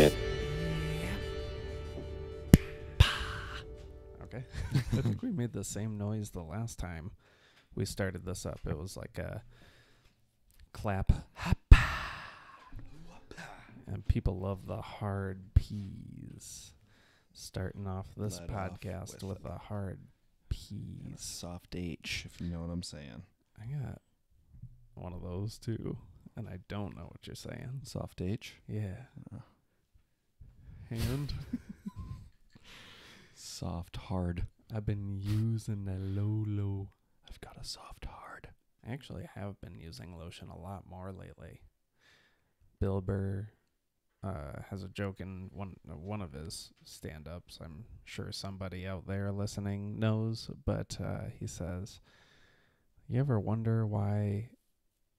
it. Okay. I think we made the same noise the last time we started this up. It was like a clap. And people love the hard P's. Starting off this podcast with a hard P. Soft H, if you know what I'm saying. I got one of those too. And I don't know what you're saying. Soft H? Yeah. Hand. Soft hard. I've been using the Lolo. I've got a soft hard. I actually have been using lotion a lot more lately. Bill Burr has a joke in one of his stand-ups. I'm sure somebody out there listening knows, but he says, you ever wonder why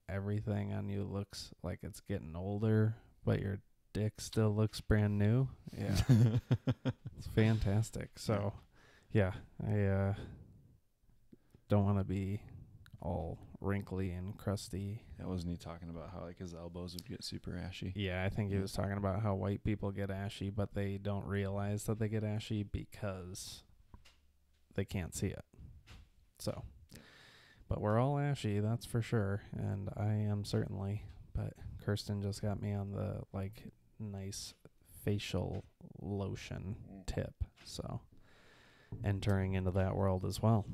everything on you looks like it's getting older, but your dick still looks brand new? Yeah. It's fantastic. So, yeah, I don't want to be all wrinkly and crusty. Yeah, wasn't he talking about how like his elbows would get super ashy? Yeah, I think he was talking about how white people get ashy, but they don't realize that they get ashy because they can't see it. So... but we're all ashy, that's for sure, and I am certainly. But Kirsten just got me on the like nice facial lotion tip, so entering into that world as well.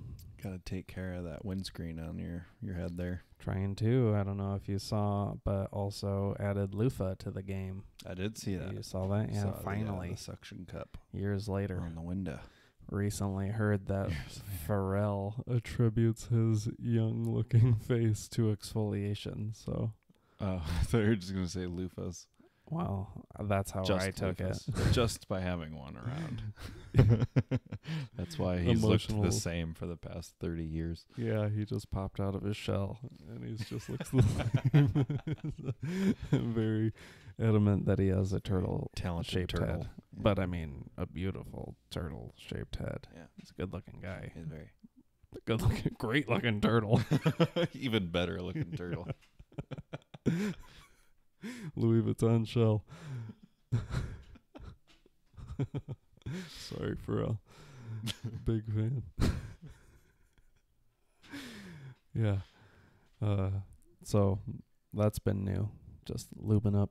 Gotta take care of that windscreen on your head there. Trying to. I don't know if you saw, but also added loofah to the game. I did see that. You saw that? Yeah, saw finally. The suction cup. Years later. On the window. Recently heard that Pharrell attributes his young-looking face to exfoliation. So, oh, I thought you were just gonna say loofahs. Well, that's how just I took it. Just by having one around. That's why he's looked the same for the past 30 years. Yeah, he just popped out of his shell, and he just looks the same. I'm very adamant that he has a talented turtle head. Yeah. But, I mean, a beautiful turtle-shaped head. Yeah. He's a good-looking guy. He's very good-looking, great-looking turtle. Even better-looking turtle. Louis Vuitton shell. Sorry, Pharrell. Big fan. Yeah. So that's been new. Just lubing up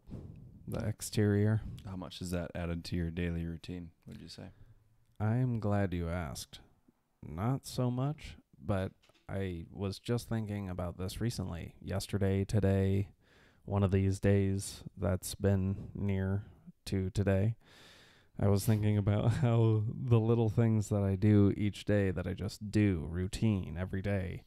the exterior. How much is that added to your daily routine, would you say? I am glad you asked. Not so much, but I was just thinking about this recently. Yesterday, today, one of these days that's been near to today. I was thinking about how the little things that I do each day that I just do, routine, every day,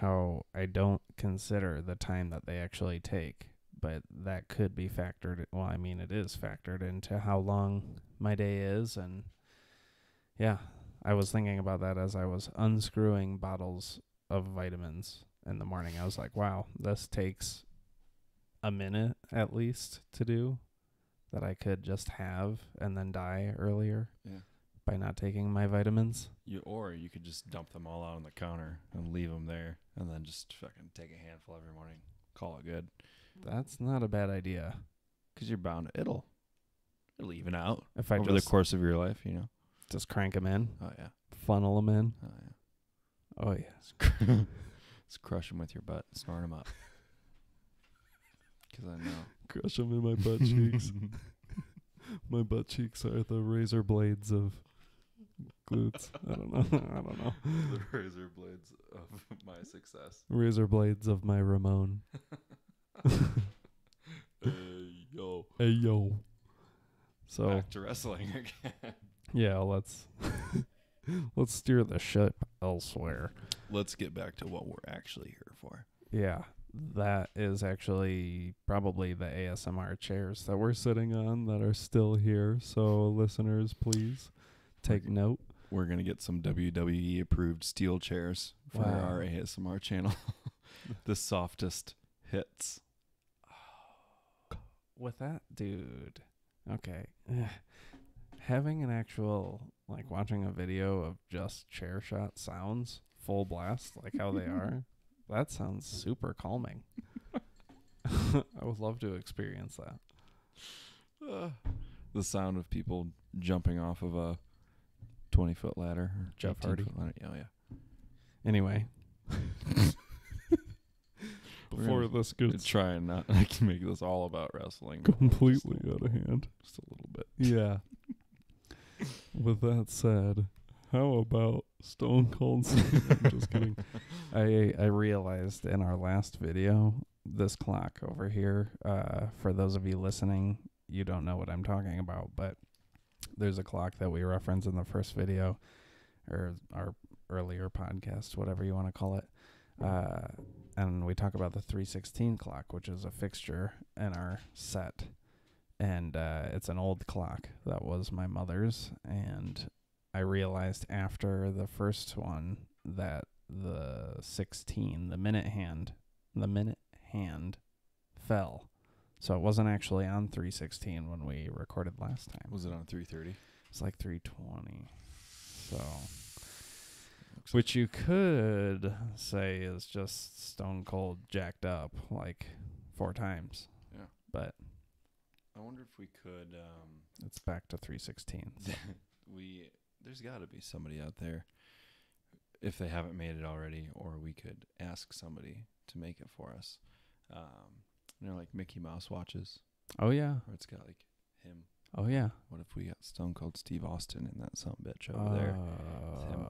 how I don't consider the time that they actually take. But that could be factored. Well, I mean, it is factored into how long my day is. And yeah, I was thinking about that as I was unscrewing bottles of vitamins in the morning. I was like, wow, this takes a minute at least to do that I could just have and then die earlier by not taking my vitamins. Or you could just dump them all out on the counter and leave them there and then just fucking take a handful every morning. Call it good. That's not a bad idea. Because you're bound to, it'll even out if I over the course of your life, you know. Just crank them in. Oh, yeah. Funnel them in. Oh, yeah. Oh, yeah. Just crush them with your butt and snort them up. Because I know. Crush them in my butt cheeks. My butt cheeks are the razor blades of glutes. I don't know. I don't know. The razor blades of my success. Razor blades of my Ramon. Hey yo. So back to wrestling again. Yeah, let's steer the ship elsewhere. Let's get back to what we're actually here for. Yeah. That is actually probably the ASMR chairs that we're sitting on that are still here. So listeners, please take note. We're going to get some WWE approved steel chairs for our ASMR channel. The softest hits. Oh, with that, dude. Okay. Having an actual, like watching a video of just chair shot sounds full blast, like how they are. That sounds super calming. I would love to experience that. The sound of people jumping off of a 20-foot ladder. Jeff Hardy. Oh, yeah. Anyway. Before this gets... Trying not to make this all about wrestling. Completely out of hand. Just a little bit. Yeah. With that said, how about Stone Cold Steve? I'm just kidding. I realized in our last video, this clock over here, for those of you listening, you don't know what I'm talking about, but there's a clock that we reference in the first video or our earlier podcast, whatever you want to call it. And we talk about the 3:16 clock, which is a fixture in our set. And it's an old clock that was my mother's. And I realized after the first one that the 16, the minute hand fell. So it wasn't actually on 3:16 when we recorded last time. Was it on 3:30? It's like 3:20. So... Which you could say is just Stone Cold jacked up like 4 times. Yeah. But I wonder if we could... it's back to 3:16. So. There's got to be somebody out there, if they haven't made it already, or we could ask somebody to make it for us. Like Mickey Mouse watches. Oh, yeah. Or it's got like him. Oh, yeah. What if we got Stone Cold Steve Austin in that son of a bitch over there? With him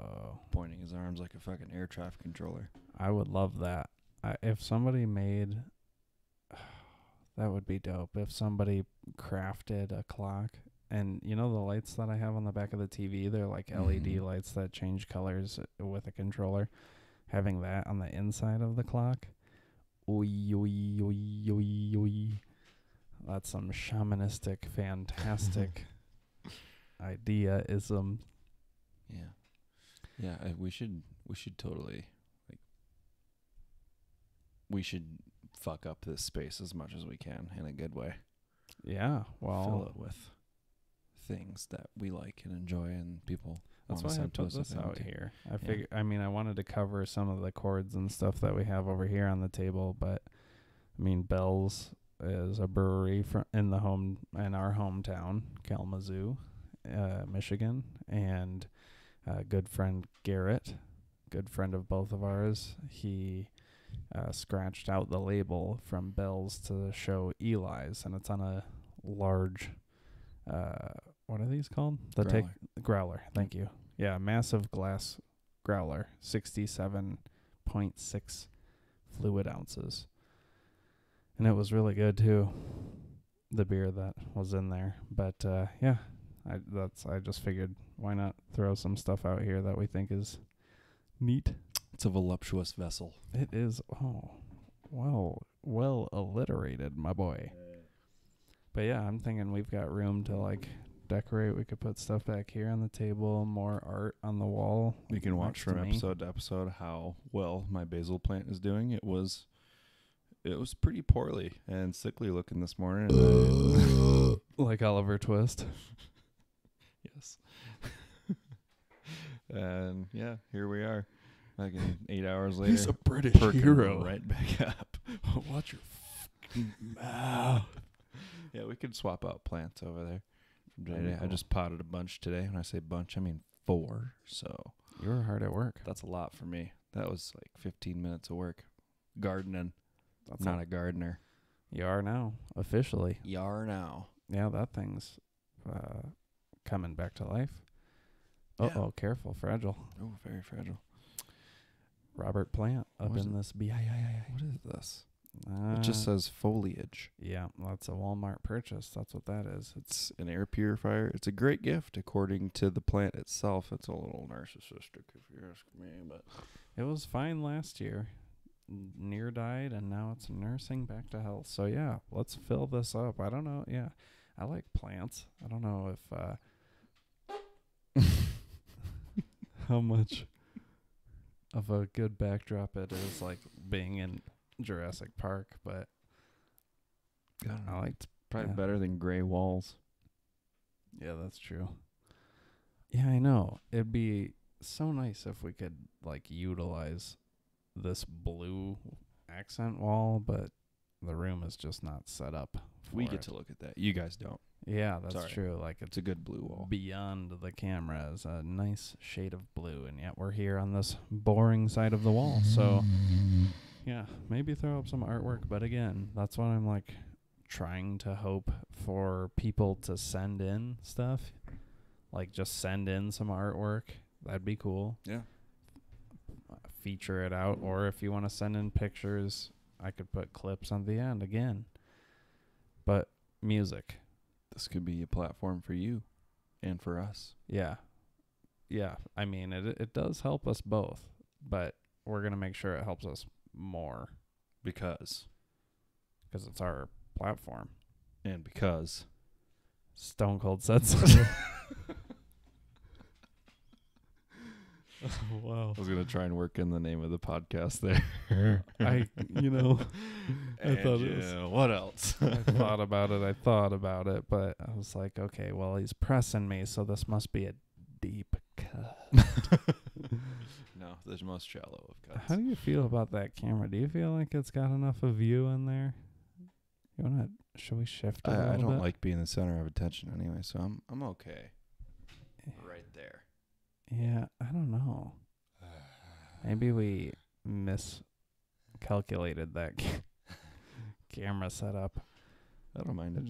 pointing his arms like a fucking air traffic controller. I would love that. If somebody made... That would be dope. If somebody crafted a clock. And you know the lights that I have on the back of the TV? They're like LED lights that change colors with a controller. Having that on the inside of the clock. That's some shamanistic, fantastic idea-ism. Yeah. Yeah, we should totally, like, we should fuck up this space as much as we can in a good way. Yeah, well. Fill it with things that we like and enjoy and people. That's why I put this out here. I wanted to cover some of the chords and stuff that we have over here on the table, but, I mean, Bell's is a brewery in our hometown, Kalamazoo, Michigan, and a good friend Garrett, good friend of both of ours, he scratched out the label from Bell's to show Eli's, and it's on a large, what are these called? The growler. Thank you. Yeah, massive glass growler, 67.6 fluid ounces. And it was really good, too, the beer that was in there. But, yeah, I just figured why not throw some stuff out here that we think is neat. It's a voluptuous vessel. It is. Oh, well alliterated, my boy. But, yeah, I'm thinking we've got room to, like, decorate. We could put stuff back here on the table, more art on the wall. You can watch from episode to episode how well my basil plant is doing. It was pretty poorly and sickly looking this morning. Like Oliver Twist. Yes. And yeah, here we are. Like 8 hours later. He's a British hero. Right back up. Watch your fucking mouth. Yeah, we could swap out plants over there. I just potted a bunch today. When I say bunch, I mean 4. So you were hard at work. That's a lot for me. That was like 15 minutes of work. Gardening. That's not a gardener. You are now, officially. You are now. Yeah, that thing's coming back to life. Yeah. Oh, careful, fragile. Oh, very fragile. Robert Plant up in this BII. What is this? It just says foliage. Yeah, that's a Walmart purchase. That's what that is. It's an air purifier. It's a great gift, according to the plant itself. It's a little narcissistic, if you ask me, but it was fine last year. Near died, and now it's nursing back to health. So yeah, let's fill this up. I don't know. Yeah, I like plants. I don't know if how much of a good backdrop it is, like being in Jurassic Park, but I liked probably better than gray walls. Yeah, that's true. Yeah, I know. It'd be so nice if we could like utilize this blue accent wall, but the room is just not set up for we it. Get to look at that. You guys don't. Yeah, that's true. Like it's a good blue wall. Beyond the camera is a nice shade of blue, and yet we're here on this boring side of the wall. So, yeah, maybe throw up some artwork. But again, that's what I'm like trying to hope for people to send in stuff. Like just send in some artwork. That'd be cool. Yeah. Feature it out, or if you want to send in pictures, I could put clips on the end again. But music. This could be a platform for you and for us. Yeah. Yeah. I mean, it does help us both, but we're going to make sure it helps us more. Because it's our platform. And because Stone Cold said so. Oh, wow. I was going to try and work in the name of the podcast there. What else? I thought about it, but I was like, okay, well, he's pressing me, so this must be a deep cut. No, the most shallow of cuts. How do you feel about that camera? Do you feel like it's got enough of you in there? You want to, should we shift it a little bit? I don't like being the center of attention anyway, so I'm okay. Right there. Yeah, I don't know. Maybe we miscalculated that camera setup. I don't mind it.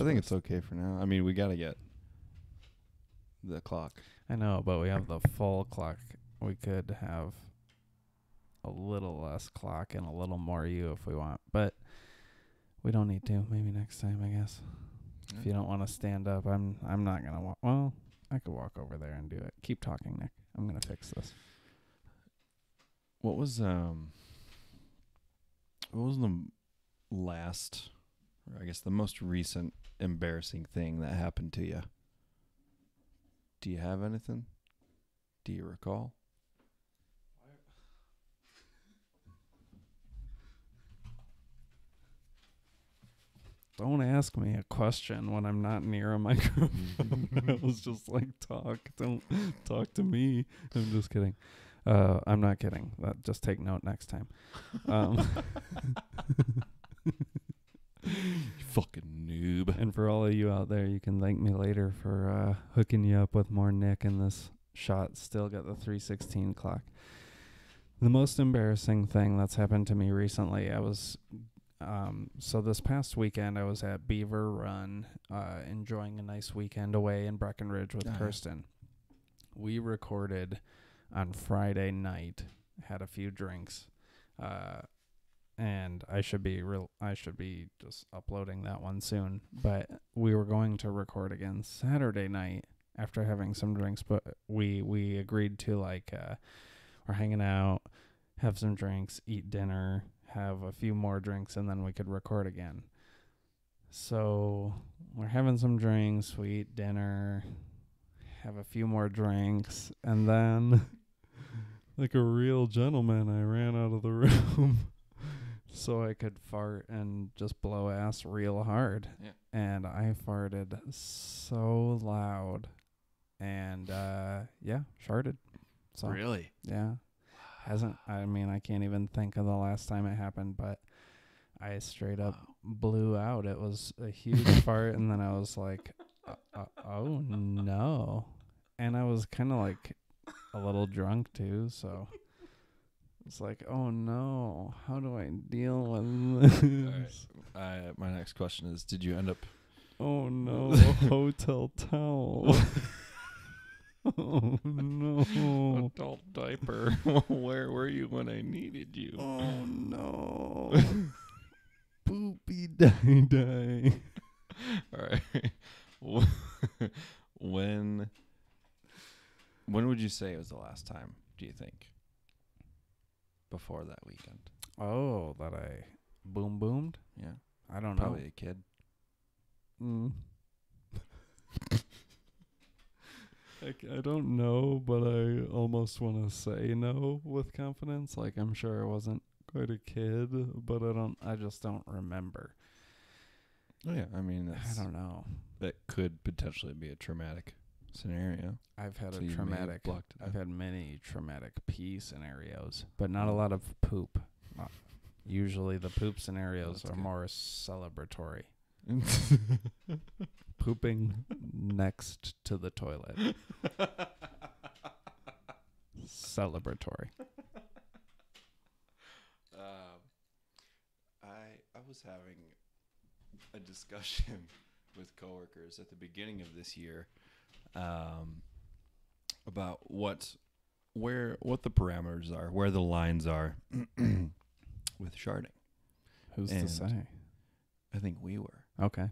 I think it's okay for now. I mean, we got to get the clock. I know, but we have the full clock. We could have a little less clock and a little more you if we want, but we don't need to. Maybe next time, I guess. Yeah. If you don't want to stand up, I'm not going to walk. Well, I could walk over there and do it. Keep talking, Nick. I'm going to fix this. What was the last, or I guess the most recent embarrassing thing that happened to you? Do you have anything? Do you recall? Don't ask me a question when I'm not near a microphone. I was just like, talk. Don't talk to me. I'm just kidding. I'm not kidding. Just take note next time. You fucking noob. And for all of you out there, you can thank me later for hooking you up with more Nick in this shot. Still got the 3:16 clock. The most embarrassing thing that's happened to me recently, I was... So this past weekend, I was at Beaver Run, enjoying a nice weekend away in Breckenridge with Kirsten. We recorded on Friday night, had a few drinks, and I should be just uploading that one soon. But we were going to record again Saturday night after having some drinks, but we agreed to we're hanging out, have some drinks, eat dinner, have a few more drinks, and then we could record again. So we're having some drinks, we eat dinner, have a few more drinks, and then like a real gentleman, I ran out of the room so I could fart and just blow ass real hard. Yeah. And I farted so loud and sharted. So, really? Yeah. I can't even think of the last time it happened, but I straight up blew out. It was a huge fart, and then I was like, oh no. And I was kind of like a little drunk too, so it's like, oh no, how do I deal with this? All right. My next question is, did you end up... Oh no, hotel towel. Oh no. Adult diaper. Where were you when I needed you? Oh no. Poopy die. All right. When would you say it was the last time, do you think? Before that weekend. Oh, that I boomed? Yeah. I don't know. Probably a kid. I don't know, but I almost want to say no with confidence. Like, I'm sure I wasn't quite a kid, but I just don't remember. Oh, yeah. I mean, I don't know. That could potentially be a traumatic scenario. I've had many traumatic pee scenarios, but not a lot of poop. Usually the poop scenarios are more celebratory. Pooping next to the toilet. Celebratory. I was having a discussion with coworkers at the beginning of this year about what the parameters are, where the lines are with sharding. Who's to say? I think we were. Okay.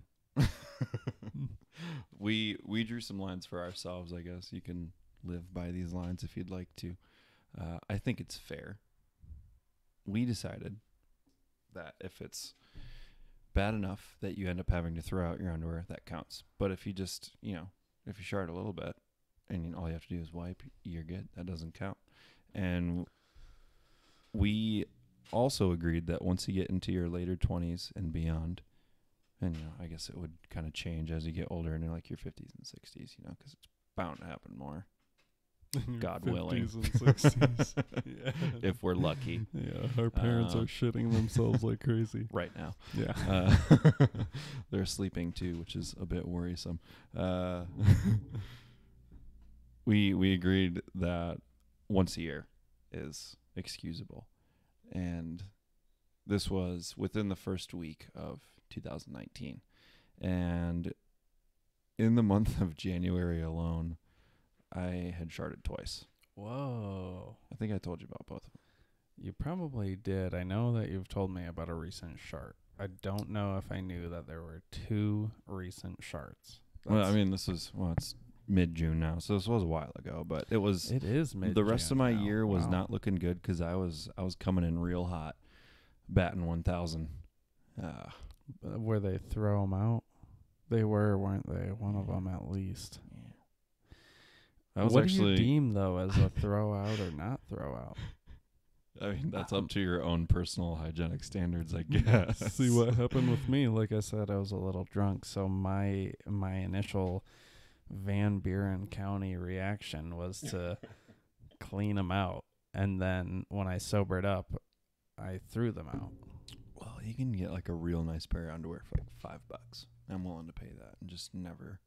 We drew some lines for ourselves, I guess. You can live by these lines if you'd like to. I think it's fair. We decided that if it's bad enough that you end up having to throw out your underwear, that counts. But if you just, if you shard a little bit and all you have to do is wipe, you're good. That doesn't count. And we also agreed that once you get into your later 20s and beyond, and I guess it would kind of change as you get older and in like your 50s and 60s, because it's bound to happen more. God willing. 50s and 60s. Yeah. If we're lucky. Yeah, our parents are shitting themselves like crazy. Right now. Yeah. They're sleeping too, which is a bit worrisome. We agreed that once a year is excusable. And this was within the first week of 2019. And in the month of January alone, I had sharded twice. Whoa. I think I told you about both of them. You probably did. I know that you've told me about a recent shart. I don't know if I knew that there were two recent sharts. Well, I mean, it's mid-June now, so this was a while ago, but it is mid-June. The rest of my year was not looking good because I was coming in real hot, batting 1,000. Where they throw them out? They were, weren't they? One of them at least. Yeah. What do you deem, though, as a throw out or not throw out? I mean, that's up to your own personal hygienic standards, I guess. See what happened with me. Like I said, I was a little drunk, so my initial Van Buren County reaction was to clean them out. And then when I sobered up, I threw them out. Well, you can get like a real nice pair of underwear for like $5. I'm willing to pay that and just never...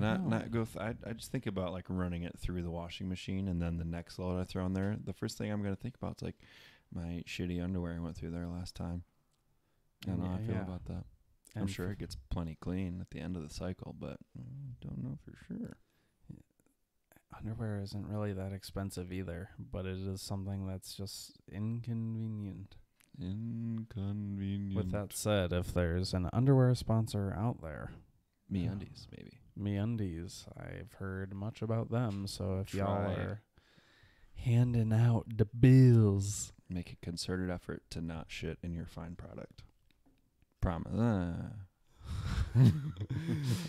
Not go. I just think about like running it through the washing machine, and then the next load I throw in there. The first thing I'm gonna think about is like my shitty underwear went through there last time. I don't know how I feel about that. I'm sure it gets plenty clean at the end of the cycle, but don't know for sure. Underwear isn't really that expensive either, but it is something that's just inconvenient. Inconvenient. With that said, if there's an underwear sponsor out there, MeUndies maybe. MeUndies, I've heard much about them, so if y'all are handing out the bills, make a concerted effort to not shit in your fine product. Promise.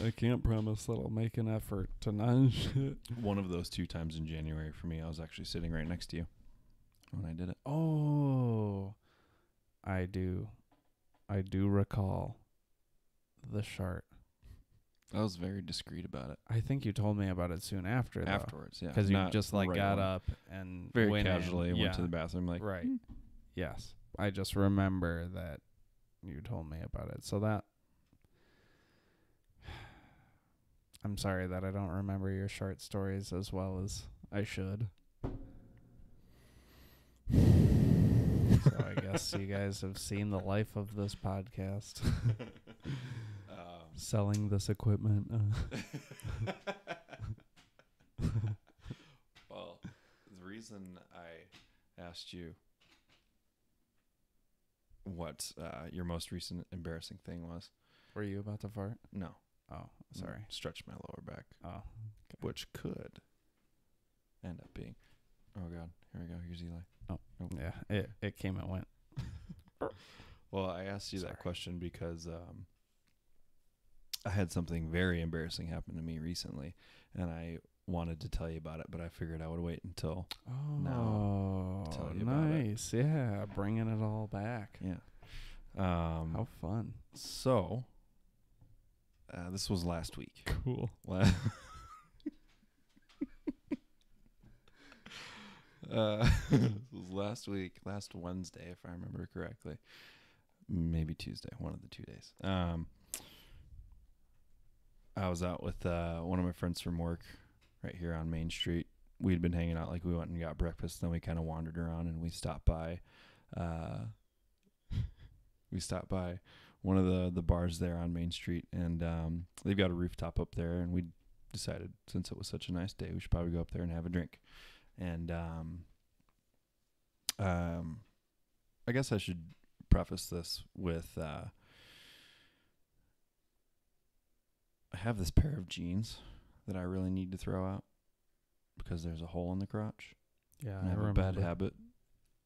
I can't promise that I'll make an effort to not shit. One of those two times in January for me, I was actually sitting right next to you when I did it. Oh, I do recall the shart. I was very discreet about it. I think you told me about it soon after, though. Afterwards, yeah. Because you just, like, got up and very casually went to the bathroom. Like, right. Yes. I just remember that you told me about it. So that... I'm sorry that I don't remember your short stories as well as I should. So I guess you guys have seen the life of this podcast. Selling this equipment. Well, the reason I asked you what your most recent embarrassing thing was. Were you about to fart? No. Oh, sorry. Stretched my lower back. Oh. Okay. Which could end up being. Oh, God. Here we go. Here's Eli. Oh. Nope. Yeah. It came and went. Well, I asked you that question because... I had something very embarrassing happen to me recently, and I wanted to tell you about it, but I figured I would wait until now to tell you about it. Nice, yeah, bringing it all back. Yeah. How fun. So, this was last week. Cool. This was last week, last Wednesday, if I remember correctly. Maybe Tuesday, one of the 2 days. I was out with one of my friends from work right here on Main Street. We'd been hanging out, like we went and got breakfast, then we kind of wandered around and we stopped by one of the bars there on Main Street, and they've got a rooftop up there, and we decided since it was such a nice day we should probably go up there and have a drink. And I guess I should preface this with I have this pair of jeans that I really need to throw out because there's a hole in the crotch. Yeah, I have a bad habit.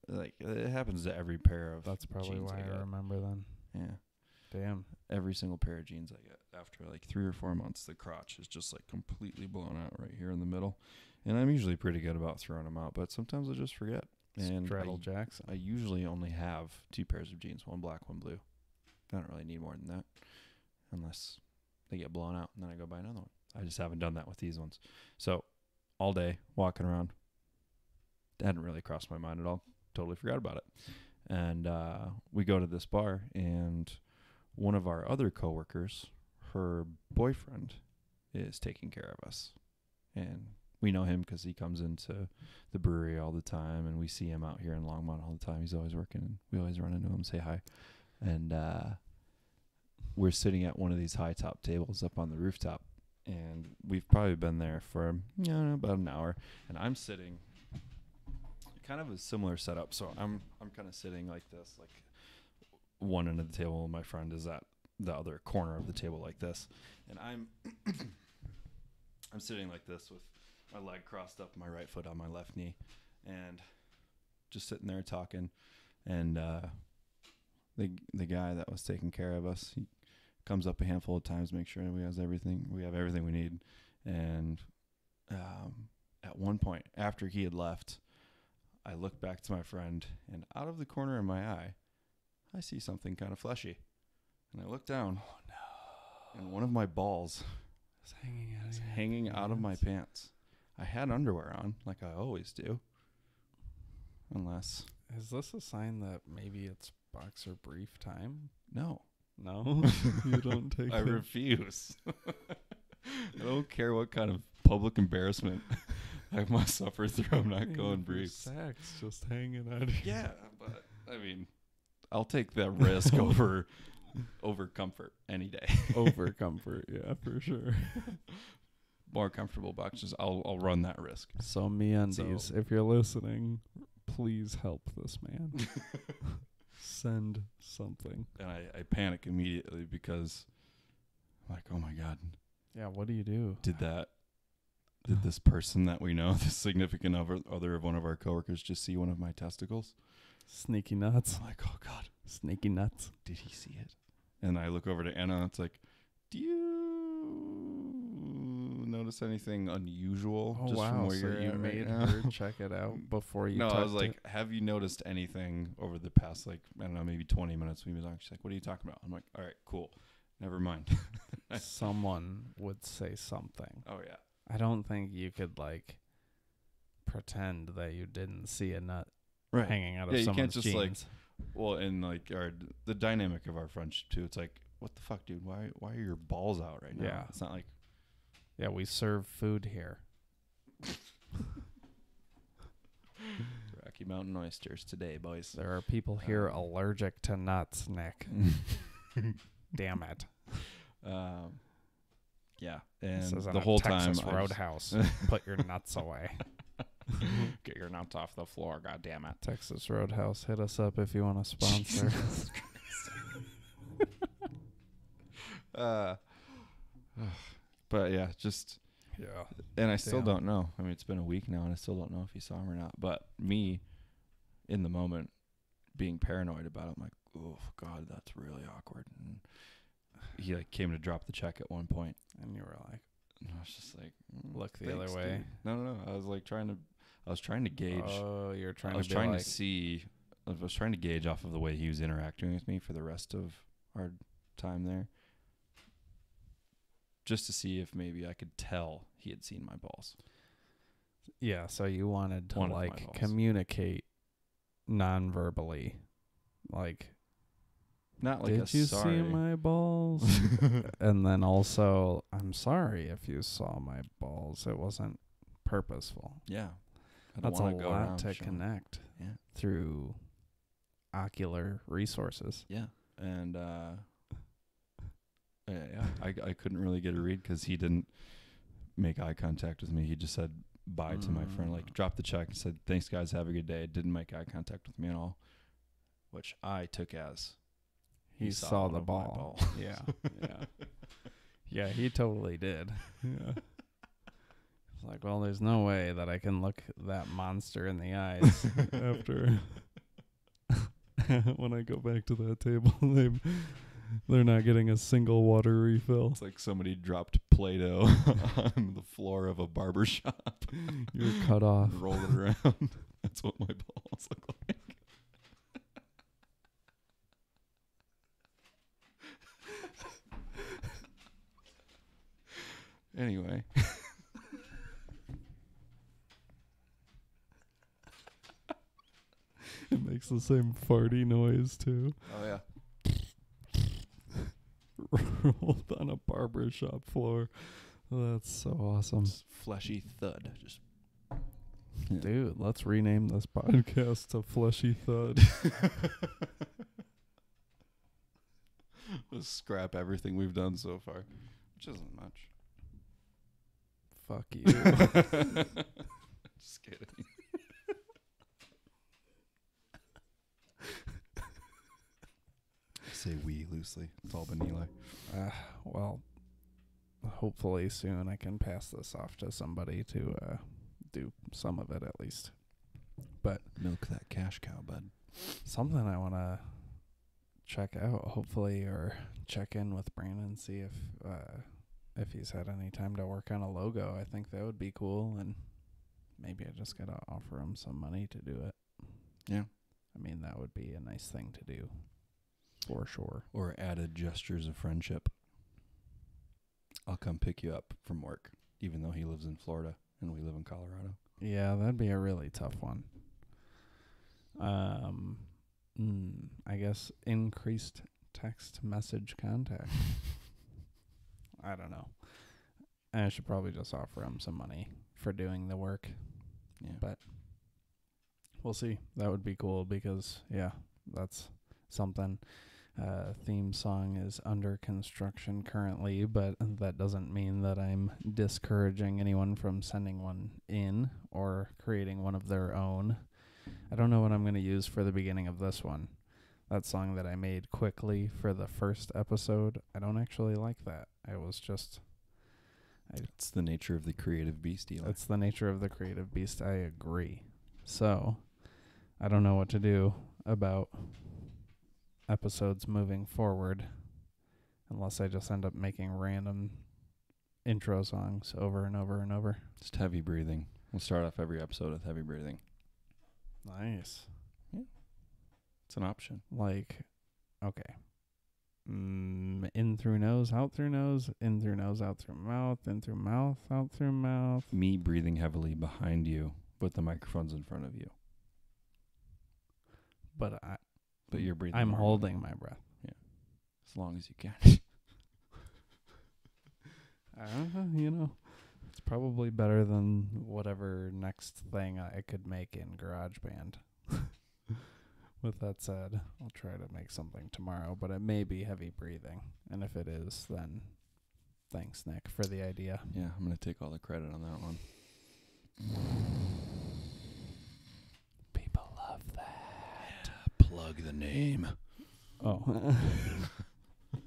Like, it happens to every pair of jeans. That's probably why I remember then. Yeah. Damn. Every single pair of jeans I get, after like 3 or 4 months, the crotch is just like completely blown out right here in the middle. And I'm usually pretty good about throwing them out, but sometimes I just forget. And Straddle Jackson. I usually only have 2 pairs of jeans, one black, one blue. I don't really need more than that unless they get blown out and then I go buy another one. I just haven't done that with these ones. So all day walking around, that hadn't really crossed my mind at all. Totally forgot about it. And we go to this bar, and one of our other coworkers, her boyfriend, is taking care of us. And we know him because he comes into the brewery all the time, and we see him out here in Longmont all the time. He's always working, and we always run into him, say hi. And we're sitting at one of these high top tables up on the rooftop, and we've probably been there for about an hour. And I'm sitting kind of a similar setup, so I'm kind of sitting like this, like one end of the table, and my friend is at the other corner of the table like this, and I'm sitting like this with my leg crossed up, my right foot on my left knee, and just sitting there talking. And the guy that was taking care of us, he comes up a handful of times, make sure we have everything we need. And at one point, after he had left, I look back to my friend, and out of the corner of my eye, I see something kind of fleshy. And I look down, oh, no. And one of my balls is hanging out of my pants. I had underwear on, like I always do. Unless... Is this a sign that maybe it's boxer brief time? No. No? You don't take it? I refuse. I don't care what kind of public embarrassment I must suffer through. I'm not going briefs. Sex, just hanging out here. Yeah, but I mean, I'll take that risk over comfort any day. Over comfort, yeah, for sure. More comfortable boxers, I'll run that risk. So MeUndies, if you're listening, please help this man. Send something. And I panic immediately because, like, oh my god. Yeah, what do you do? Did this person that we know, the significant other of one of our coworkers, just see one of my testicles? Sneaky nuts. I'm like, oh god, sneaky nuts. Did he see it? And I look over to Anna, and it's like, do you notice anything unusual? Oh, just wow. From where so you made right her check it out before you. No, I was like, have you noticed anything over the past, like, I don't know, maybe 20 minutes we've been talking? She's like, what are you talking about? I'm like, all right, cool. Never mind. Someone would say something. Oh, yeah. I don't think you could, like, pretend that you didn't see a nut hanging out of someone's jeans. Yeah, you can't just, like, well, and, like, the dynamic of our friendship, too. It's like, what the fuck, dude? Why are your balls out right now? Yeah. It's not like... Yeah, we serve food here. Rocky Mountain oysters today, boys. There are people here allergic to nuts, Nick. Damn it. Yeah, and the whole time, Texas Roadhouse. Put your nuts away. Get your nuts off the floor, god damn it. Texas Roadhouse, hit us up if you want to sponsor. But yeah, just yeah. And I still don't know. I mean, it's been a week now, and I still don't know if he saw him or not. But me, in the moment, being paranoid about it, I'm like, oh god, that's really awkward. And he like came to drop the check at one point, and you were like, and I was just like, look the other way. Dude. No. I was trying to gauge. Oh, you're trying. I was trying to gauge off of the way he was interacting with me for the rest of our time there, just to see if maybe I could tell he had seen my balls. Yeah. So you wanted to communicate non-verbally, like. Not like did you sorry. See my balls? And then also, I'm sorry if you saw my balls. It wasn't purposeful. Yeah. That's a lot to connect through ocular resources. Yeah. And I couldn't really get a read because he didn't make eye contact with me. He just said bye to my friend, like dropped the check and said, thanks, guys. Have a good day. Didn't make eye contact with me at all, which I took as he saw the ball. Yeah. Yeah. Yeah, he totally did. Yeah. It's like, well, there's no way that I can look that monster in the eyes after when I go back to that table. They're not getting a single water refill. It's like somebody dropped Play-Doh on the floor of a barber shop. You're cut off. Roll it around. That's what my balls look like. Anyway. It makes the same farty noise, too. Oh, yeah. Rolled on a barber shop floor. That's so awesome. It's fleshy thud. Just dude, let's rename this podcast to Fleshy Thud. Let's scrap everything we've done so far, which isn't much. Fuck you. Just kidding. Say we loosely. It's all been Eli. Well, hopefully soon I can pass this off to somebody to do some of it at least. But milk that cash cow, bud. Something I want to check out, hopefully, or check in with Brandon, see if he's had any time to work on a logo. I think that would be cool, and maybe I just gotta offer him some money to do it. Yeah, I mean that would be a nice thing to do. For sure. Or added gestures of friendship. I'll come pick you up from work, even though he lives in Florida and we live in Colorado. Yeah, that'd be a really tough one. I guess increased text message contact. I don't know. I should probably just offer him some money for doing the work. Yeah. But we'll see. That would be cool because, yeah, that's something. Theme song is under construction currently, but that doesn't mean that I'm discouraging anyone from sending one in or creating one of their own. I don't know what I'm going to use for the beginning of this one. That song that I made quickly for the first episode, I don't actually like that. I was just... It's the nature of the creative beast, Eli. It's the nature of the creative beast, I agree. So, I don't know what to do about episodes moving forward unless I just end up making random intro songs over and over and over. Just heavy breathing. We'll start off every episode with heavy breathing. Nice. Yeah. It's an option. Like, okay. In through nose, out through nose, in through nose, out through mouth, in through mouth, out through mouth. Me breathing heavily behind you with the microphones in front of you. But you're breathing. I'm holding my breath. Yeah. As long as you can. I don't know, you know. It's probably better than whatever next thing I could make in GarageBand. With that said, I'll try to make something tomorrow, but it may be heavy breathing. And if it is, then thanks, Nick, for the idea. Yeah, I'm going to take all the credit on that one. People love that. Plug the name. Oh.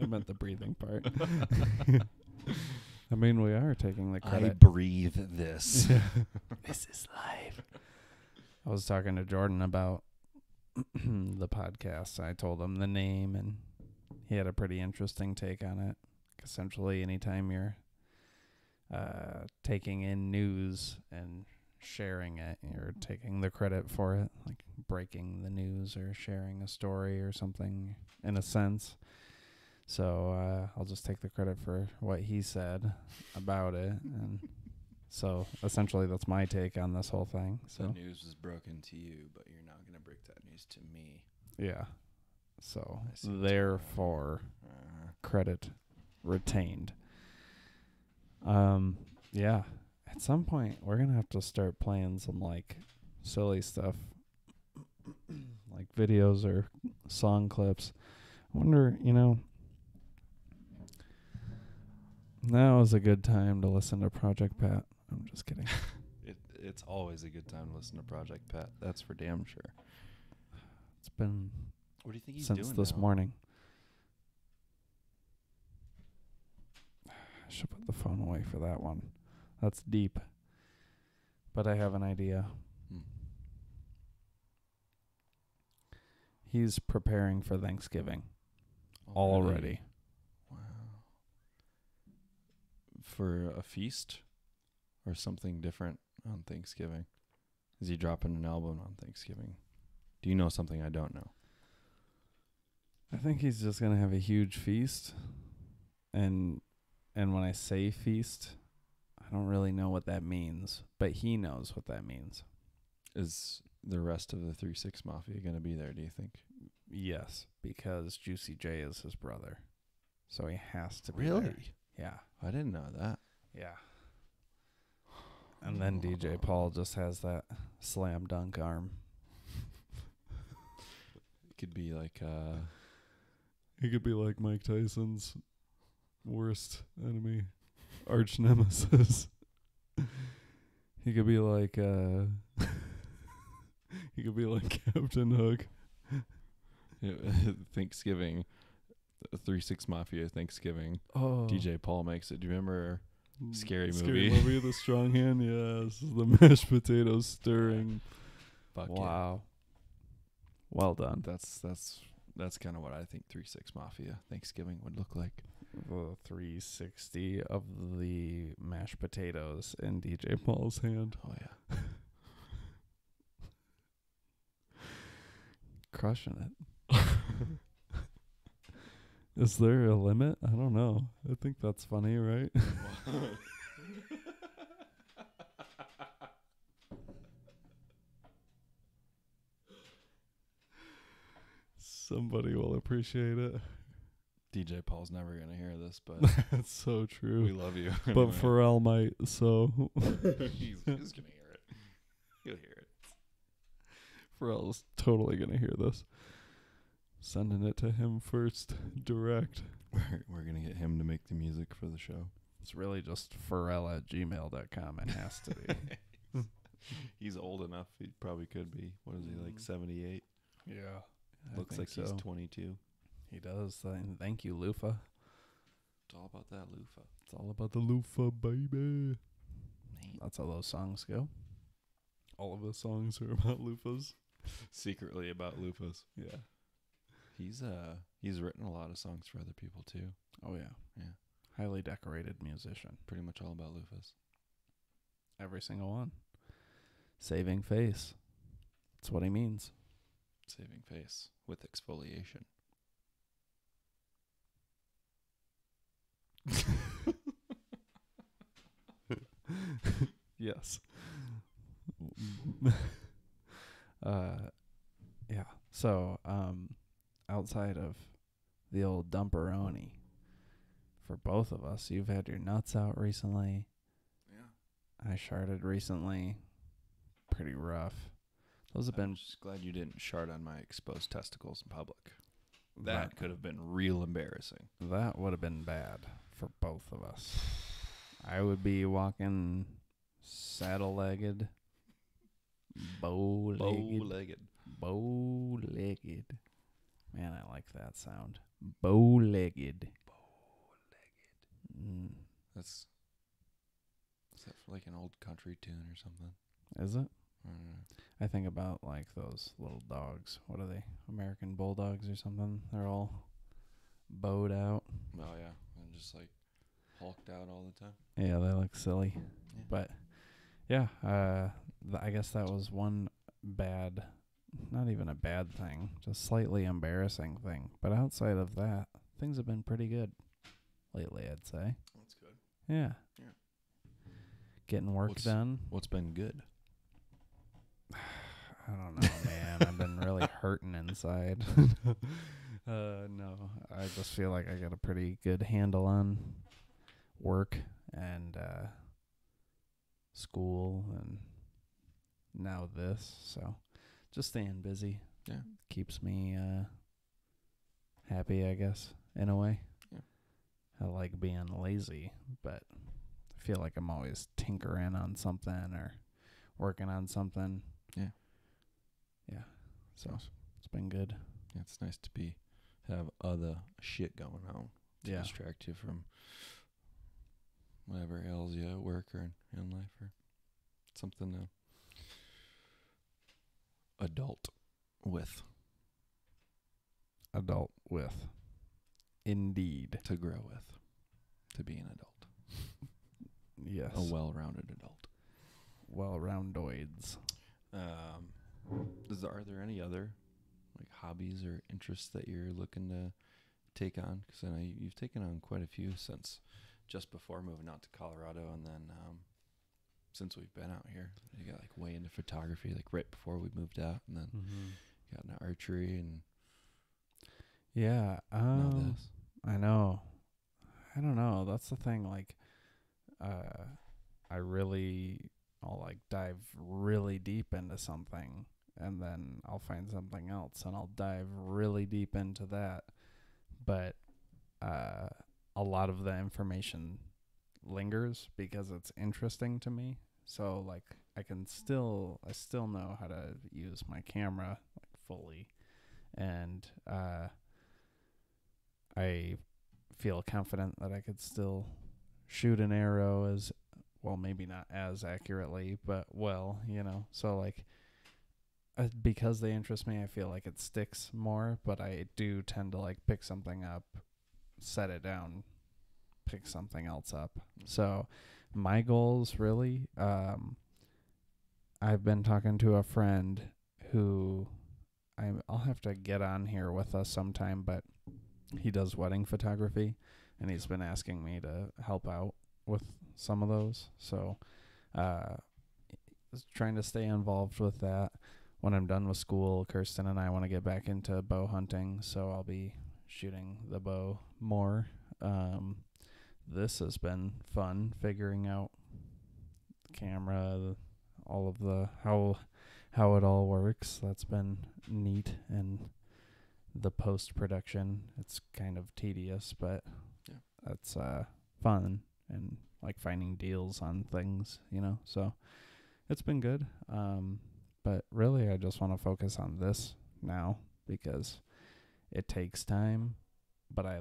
I meant the breathing part. I mean, we are taking the credit. I breathe this. Yeah. This is life. I was talking to Jordan about the podcast. I told him the name, and he had a pretty interesting take on it. Essentially, anytime you're taking in news and sharing it, you're taking the credit for it, like breaking the news or sharing a story or something in a sense. So I'll just take the credit for what he said about it. And so essentially that's my take on this whole thing. So the news was broken to you, but you're not going to break that news to me. Yeah. So therefore, credit retained. Yeah. At some point, we're going to have to start playing some, like, silly stuff, like videos or song clips. I wonder, you know, now is a good time to listen to Project Pat. I'm just kidding. It's always a good time to listen to Project Pat. That's for damn sure. It's been what do you think he's since doing this now? Morning. I should put the phone away for that one. That's deep. But I have an idea. He's preparing for Thanksgiving already. Wow. For a feast or something different on Thanksgiving? Is he dropping an album on Thanksgiving? Do you know something I don't know? I think he's just going to have a huge feast. And when I say feast, I don't really know what that means, but he knows what that means. Is the rest of the 3-6 Mafia going to be there, do you think? Yes, because Juicy J is his brother. So he has to be there. Really? Yeah. I didn't know that. Yeah. And then DJ Paul just has that slam dunk arm. It could be like... It could be like Mike Tyson's worst enemy, arch nemesis. He could be like... He could be like Captain Hook. Thanksgiving. 3-6 Mafia Thanksgiving. Oh. DJ Paul makes it. Do you remember Scary Movie? Scary Movie, The Strong Hand? Yes. The mashed potatoes stirring. Fuck wow. Yeah. Well done. That's kind of what I think 3-6 Mafia Thanksgiving would look like. The 360 of the mashed potatoes in DJ Paul's hand. Oh, yeah. Crushing it. Is there a limit? I don't know. I think that's funny, right? Somebody will appreciate it. DJ Paul's never going to hear this, but... That's so true. We love you. But anyway. Pharrell might, so... He's going to hear it. He'll hear it. Pharrell's totally going to hear this. Sending it to him first, direct. We're going to get him to make the music for the show. It's really just pharrell@gmail.com. It has to be. He's old enough. He probably could be. What is he, like 78? Yeah. Looks like so. He's 22. He does. Thank you, Loofah. It's all about that Loofah. It's all about the Loofah, baby. That's how those songs go. All of his songs are about loofahs. Secretly about loofahs. Yeah. He's written a lot of songs for other people too. Oh yeah. Yeah. Highly decorated musician. Pretty much all about loofahs. Every single one. Saving face. That's what he means. Saving face with exfoliation. Yes. Yeah. So, outside of the old dumperoni, for both of us, you've had your nuts out recently. Yeah. I sharted recently. Pretty rough. Those have been. I'm just glad you didn't shart on my exposed testicles in public. That could have been real embarrassing. That would have been bad for both of us. I would be walking saddle-legged. Bow-legged. Man, I like that sound. Bow-legged. Mm. Is that for like an old country tune or something? Is it? I don't know. I think about like those little dogs. What are they? American Bulldogs or something? They're all bowed out. Oh, yeah. And just like hulked out all the time. Yeah, they look silly. Yeah. But... yeah, I guess that was one bad, not even a bad thing, just slightly embarrassing thing. But outside of that, things have been pretty good lately, I'd say. That's good. Yeah. Yeah. Getting work done. What's been good? I don't know, man. I've been really hurting inside. No, I just feel like I got a pretty good handle on work and school and now this. So just staying busy. Yeah. Keeps me happy, I guess, in a way. Yeah. I like being lazy, but I feel like I'm always tinkering on something or working on something. Yeah. Yeah. So it's been good. Yeah, it's nice to have other shit going on to distract you from whatever ails you at work or in life or something to adult with. Adult with. Indeed. To grow with. To be an adult. Yes. A well-rounded adult. Well-roundoids. Are there any other like hobbies or interests that you're looking to take on? Because I know you've taken on quite a few since just before moving out to Colorado, and then since we've been out here, you got like way into photography, like right before we moved out, and then got into archery and now this. I know. I don't know. That's the thing. Like, I'll like dive really deep into something, and then I'll find something else and I'll dive really deep into that. But a lot of the information lingers because it's interesting to me. So like I still know how to use my camera like fully, and I feel confident that I could still shoot an arrow as well, maybe not as accurately, but well, you know. So like because they interest me, I feel like it sticks more, but I do tend to like pick something up, set it down, pick something else up. So my goals really, I've been talking to a friend who I'll have to get on here with us sometime, but he does wedding photography and he's been asking me to help out with some of those. So, trying to stay involved with that. When I'm done with school, Kirsten and I want to get back into bow hunting, so I'll be shooting the bow more. This has been fun, figuring out the camera, all of the how it all works. That's been neat, and the post-production, it's kind of tedious, but that's fun, and like finding deals on things, you know. So it's been good. But really, I just want to focus on this now because it takes time, but I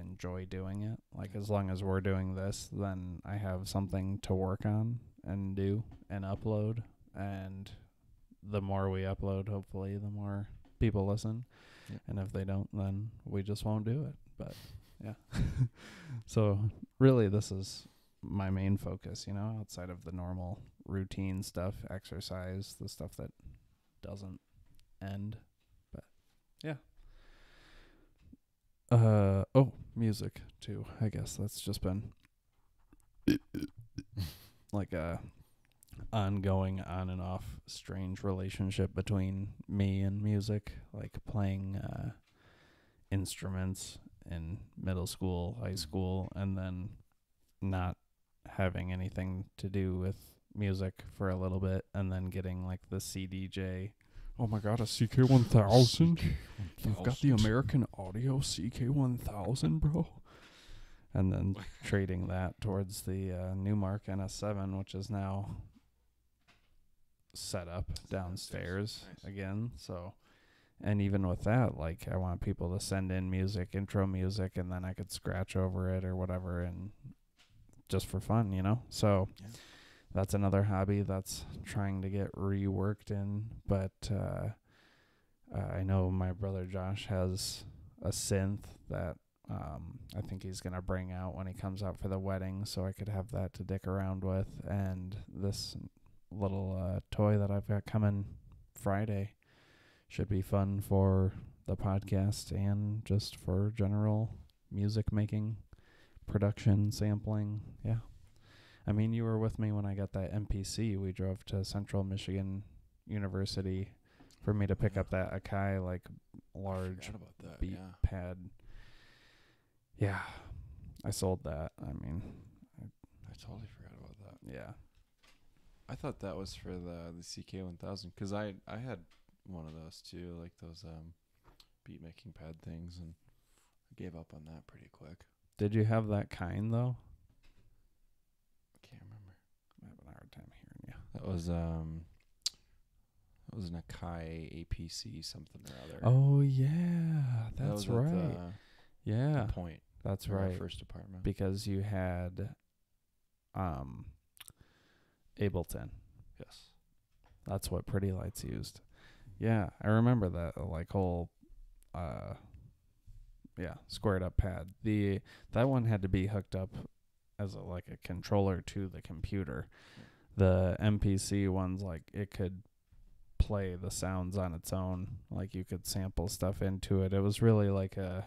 enjoy doing it. Like, as long as we're doing this, then I have something to work on and do and upload. And the more we upload, hopefully, the more people listen. Yeah. And if they don't, then we just won't do it. But, yeah. So, really, this is my main focus, you know, outside of the normal routine stuff, exercise, the stuff that doesn't end. But yeah. Music too. I guess that's just been like a ongoing on and off strange relationship between me and music, like playing instruments in middle school, high school, and then not having anything to do with music for a little bit, and then getting like the CDJ. Oh my god, a CK1000. You've got the American Audio CK1000, bro. And then trading that towards the Newmark NS7, which is now set up downstairs again. So, and even with that, like, I want people to send in music, intro music, and then I could scratch over it or whatever, and just for fun, you know. So that's another hobby that's trying to get reworked in. But I know my brother Josh has a synth that I think he's going to bring out when he comes out for the wedding, so I could have that to dick around with. And this little toy that I've got coming Friday should be fun for the podcast and just for general music making, production, sampling. Yeah. I mean, you were with me when I got that MPC. We drove to Central Michigan University for me to pick up that Akai like large beat pad. Yeah, I sold that. I mean, I totally forgot about that. Yeah, I thought that was for the CK1000 because I had one of those too, like those beat making pad things, and I gave up on that pretty quick. Did you have that kind though? I can't remember. I'm having a hard time hearing you. That was it was an Akai APC something or other. Oh yeah, that's right. The point. That's right. Our first apartment. Because you had Ableton. Yes. That's what Pretty Lights used. Yeah, I remember that like whole squared up pad. That one had to be hooked up as a controller to the computer. The MPC ones, like, it could play the sounds on its own. Like, you could sample stuff into it. It was really like a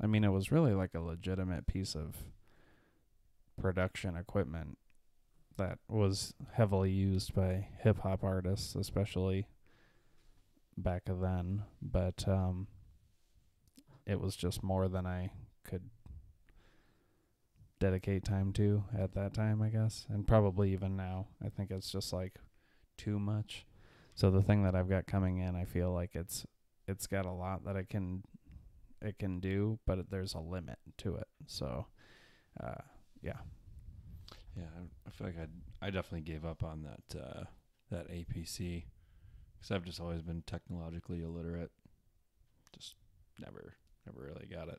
legitimate piece of production equipment that was heavily used by hip hop artists, especially back then. But it was just more than I could dedicate time to at that time, I guess. And probably even now, I think it's just like too much. So the thing that I've got coming in, I feel like it's got a lot that it can do, but there's a limit to it. So, yeah. I feel like I definitely gave up on that APC because I've just always been technologically illiterate. Just never really got it.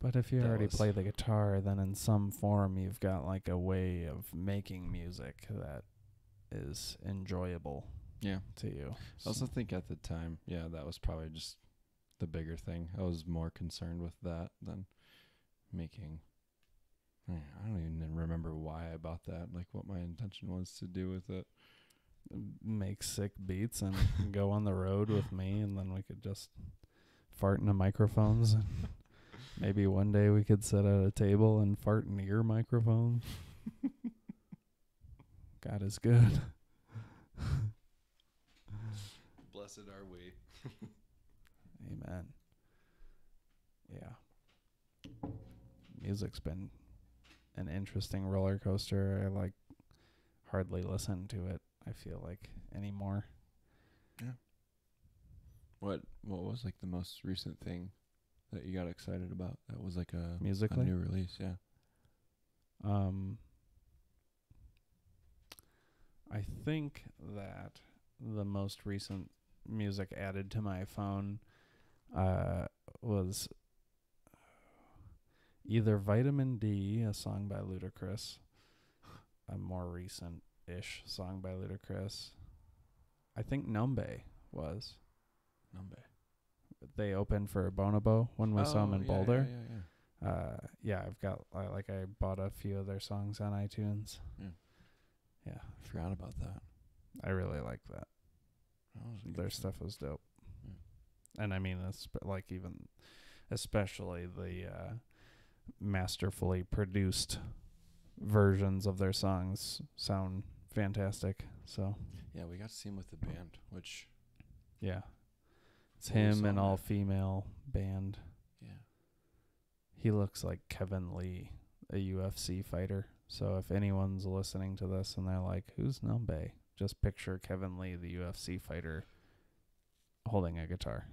But if you already play the guitar, then in some form you've got like a way of making music that is enjoyable. Yeah, to you. I also think at the time, that was probably just the bigger thing. I was more concerned with that than making. I don't even remember why I bought that. Like what my intention was to do with it. Make sick beats and go on the road with me, and then we could just fart into microphones. Maybe one day we could sit at a table and fart into your microphone. God is good. Blessed are we. Amen. Yeah. Music's been an interesting roller coaster. I hardly listen to it, I feel like, anymore. Yeah. What was the most recent thing that you got excited about that was musically? A new release, yeah. I think that the most recent music added to my phone was either Vitamin D, a song by Ludacris, a more recent-ish song by Ludacris. I think Numbe was. Numbe. They opened for Bonobo when we saw him in Boulder. Yeah. I've got I bought a few of their songs on iTunes. Yeah. I forgot about that. I really like that. Their stuff was dope. Yeah. And I mean, especially the masterfully produced versions of their songs sound fantastic. So yeah, we got to see him with the band, which it's him and all female band. Yeah, he looks like Kevin Lee, a UFC fighter. So if anyone's listening to this and they're like, "Who's Numbe?" just picture Kevin Lee, the UFC fighter, holding a guitar.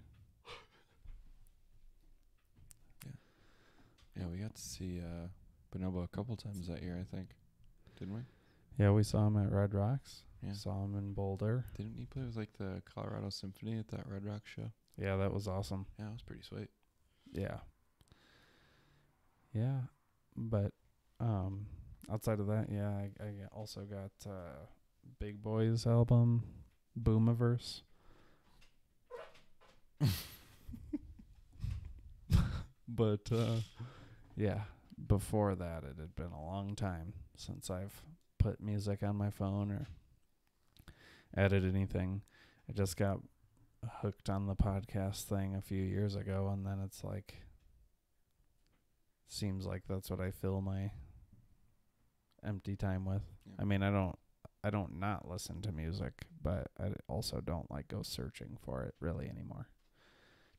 Yeah, we got to see Bonobo a couple times that year, I think. Didn't we? Yeah, we saw him at Red Rocks. Yeah. Saw him in Boulder. Didn't he play with the Colorado Symphony at that Red Rocks show? Yeah, that was awesome. Yeah, it was pretty sweet. Yeah. Yeah, but outside of that, I also got... Big Boy's album, Boomiverse. But, before that, it had been a long time since I've put music on my phone or added anything. I just got hooked on the podcast thing a few years ago, and then it's seems like that's what I fill my empty time with. Yeah. I mean, I don't not listen to music, but I also don't like go searching for it really anymore.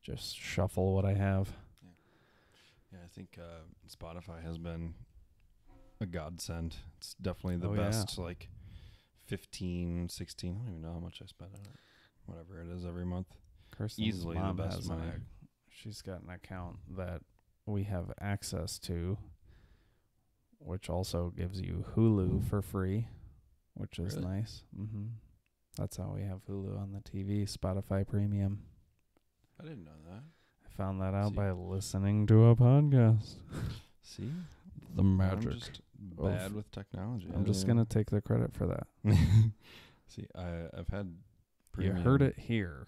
Just shuffle what I have. Yeah, yeah, I think Spotify has been a godsend. It's definitely the best, yeah. Like 15, 16, I don't even know how much I spend on it. Whatever it is every month. Kirsten's easily mom the best has money. She's got an account that we have access to, which also gives you Hulu for free, which is nice. Mm-hmm. That's how we have Hulu on the TV, Spotify Premium. I didn't know that. I found that out by listening to a podcast. See? The magic. I'm just bad with technology. I'm just going to take the credit for that. See, I've had premium. You heard it here.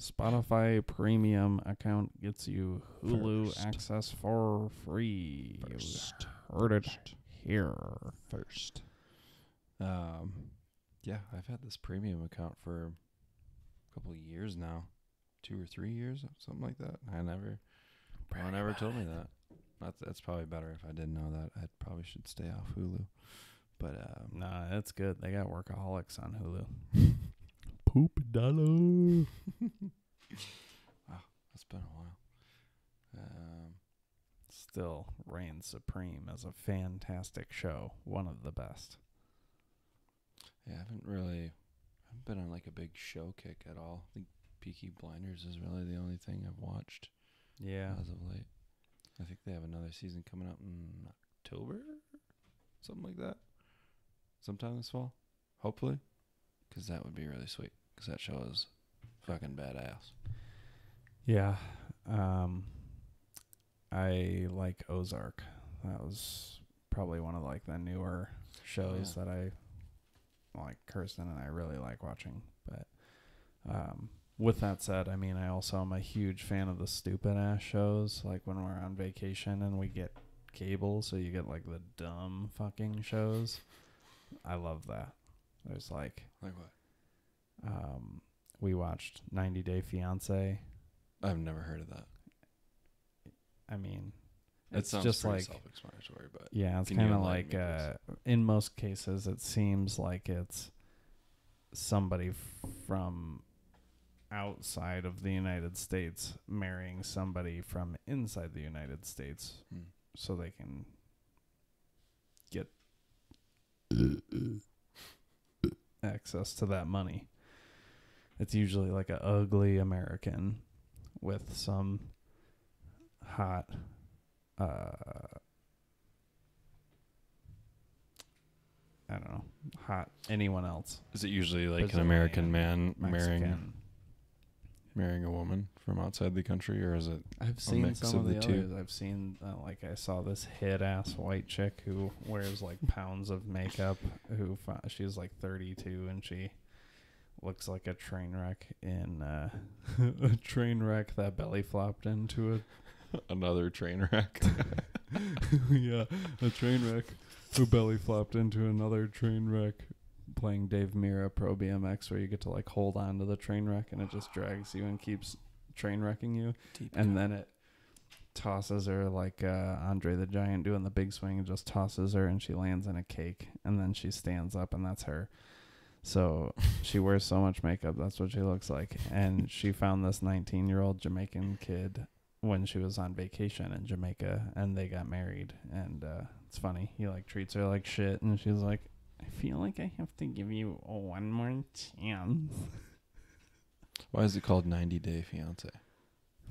Spotify Premium account gets you Hulu access for free. First. You heard it here. First. Yeah, I've had this premium account for a couple of years now, 2 or 3 years, something like that. No one ever told me that. That's probably better if I didn't know that. I probably should stay off Hulu. But nah, that's good. They got workaholics on Hulu. Poop dollar. Wow, that's been a while. Still reigns supreme as a fantastic show, one of the best. Yeah, I haven't been on like a big show kick at all. I think Peaky Blinders is really the only thing I've watched. Yeah, as of late. I think they have another season coming out in October, something like that. Sometime this fall, hopefully, because that would be really sweet. Because that show is fucking badass. Yeah, I like Ozark. That was probably one of like the newer shows that I. Like Kirsten and I really like watching, but with that said, I mean, I also am a huge fan of the stupid ass shows. Like when we're on vacation and we get cable, so you get like the dumb fucking shows. I love that. There's like what? We watched 90 Day Fiance. I've never heard of that. I mean. It's just like self-explanatory, but yeah, it's kind of like in most cases, it seems like it's somebody from outside of the United States marrying somebody from inside the United States, so they can get access to that money. It's usually like an ugly American with some hot. I don't know. Hot. Anyone else? Is it usually like an American man marrying a woman from outside the country, or is it? I've seen some of the others. I've seen like I saw this hit ass white chick who wears like pounds of makeup. Who she's like 32 and she looks like a train wreck in a train wreck that belly flopped into a. Another train wreck. Yeah, a train wreck who belly flopped into another train wreck, playing Dave Mira Pro BMX, where you get to like hold on to the train wreck and it just drags you and keeps train wrecking you. Deep and then it tosses her like Andre the Giant doing the big swing and just tosses her and she lands in a cake and then she stands up and that's her. So she wears so much makeup, that's what she looks like. And she found this 19-year-old Jamaican kid when she was on vacation in Jamaica and they got married, and it's funny, he like treats her like shit and she's like, I feel like I have to give you one more chance. Why is it called 90 Day Fiance?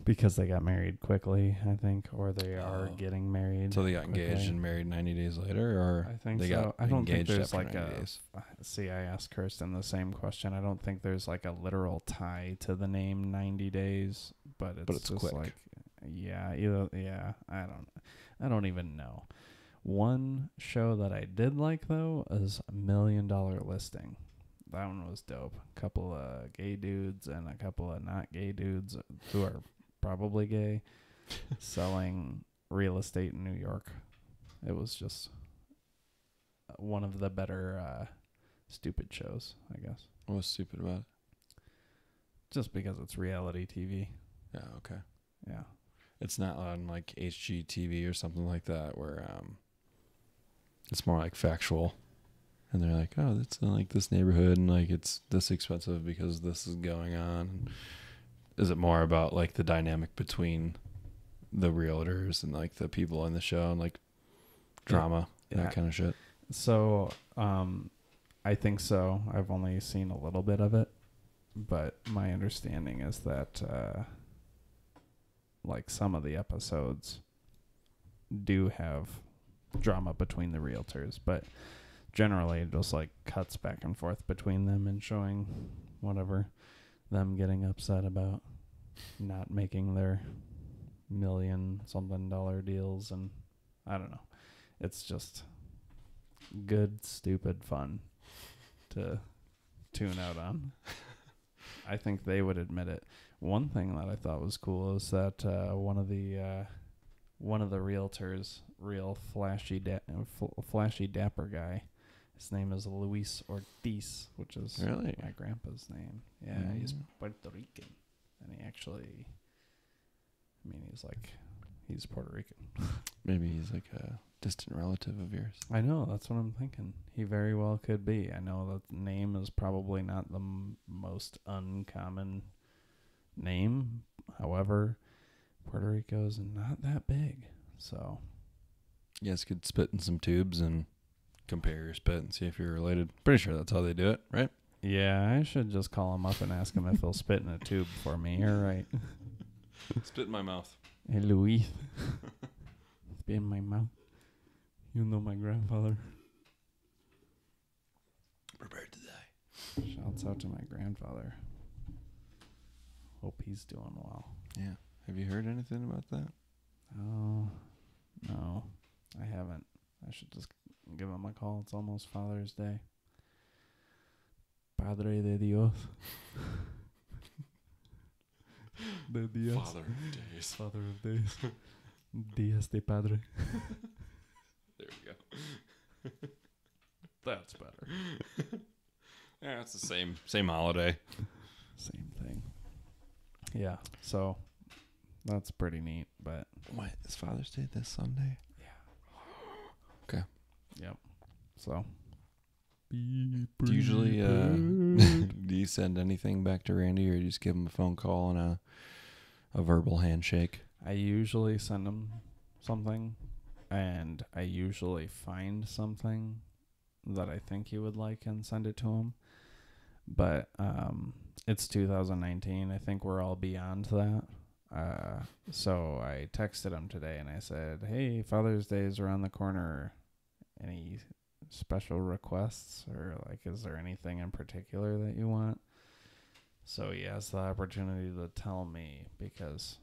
Because they got married quickly, I think, or they are getting married. So they got engaged and married 90 days later, or I think they got I don't think there's like a days. See, I asked Kirsten the same question. I don't think there's like a literal tie to the name 90 days, but it's just quick. Like I don't even know. One show that I did like though is $1 Million Listing. That one was dope. A couple of gay dudes and a couple of not gay dudes who are probably gay selling real estate in New York. It was just one of the better stupid shows, I guess. What was stupid about it? Just because it's reality TV. Yeah, okay. Yeah. It's not on like HGTV or something like that where it's more like factual. and they're like, oh, it's like this neighborhood and like it's this expensive because this is going on. Is it more about like the dynamic between the realtors and like the people on the show and like drama, that kind of shit? So I think so. I've only seen a little bit of it, but my understanding is that like some of the episodes do have drama between the realtors, but generally it just like cuts back and forth between them and showing whatever them getting upset about not making their $1 million-something deals, and I don't know. It's just good, stupid fun to tune out on. I think they would admit it. One thing that I thought was cool is that one of the realtors, real flashy dapper guy, his name is Luis Ortiz, which is really my grandpa's name. Yeah, he's Puerto Rican, and he actually, I mean, he's Puerto Rican. Maybe he's like a distant relative of yours. I know, that's what I'm thinking. He very well could be. I know that the name is probably not the most uncommon name. However, Puerto Rico is not that big, so. You guys could spit in some tubes and compare your spit and see if you're related. Pretty sure that's how they do it, right? Yeah, I should just call him up and ask him if he'll spit in a tube for me. You're right. Spit in my mouth. Hey, Luis. Spit in my mouth. You know my grandfather. Prepared to die. Shouts out to my grandfather. Hope he's doing well. Yeah. Have you heard anything about that? Oh, no. I haven't. I should just give him a call. It's almost Father's Day. Padre de Dios. De Dios. Father of days. Father of days. Dias de Padre. There we go. That's better. Yeah, it's the same holiday. Same thing. Yeah, so that's pretty neat, but... Wait, is Father's Day this Sunday? Yeah. Okay. Yep. So... Do you usually, do you send anything back to Randy, or you just give him a phone call and a verbal handshake? I usually send him something, and I usually find something that I think he would like and send it to him. But it's 2019. I think we're all beyond that. So I texted him today, and I said, hey, Father's Day is around the corner. And he... special requests, or like, is there anything in particular that you want? So he has the opportunity to tell me, because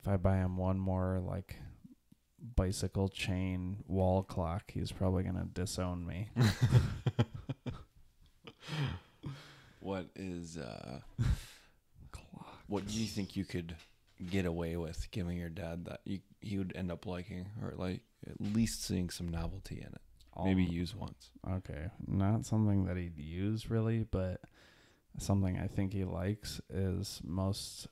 if I buy him one more like bicycle chain wall clock, he's probably gonna disown me. What is clock? What do you think you could get away with giving your dad that he would end up liking, or like at least seeing some novelty in it? Maybe use once. Okay. Not something that he'd use really, but something I think he likes is most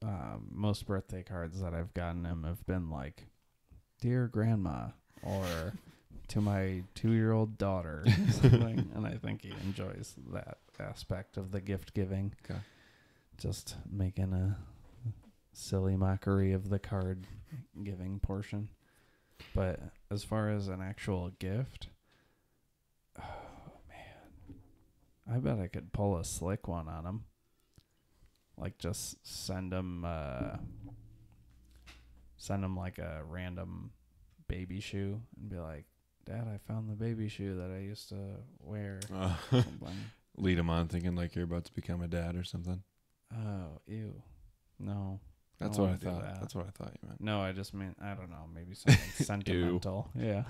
birthday cards that I've gotten him have been like, Dear Grandma, or to my 2-year-old daughter, or something. And I think he enjoys that aspect of the gift giving. Okay. Just making a silly mockery of the card giving portion. But as far as an actual gift, oh, man, I bet I could pull a slick one on him. Like, just send him like a random baby shoe and be like, Dad, I found the baby shoe that I used to wear. Lead him on thinking like you're about to become a dad or something. Oh, ew. No. That's what I thought. That. That's what I thought you meant. No, I just mean, I don't know, maybe something sentimental. Yeah.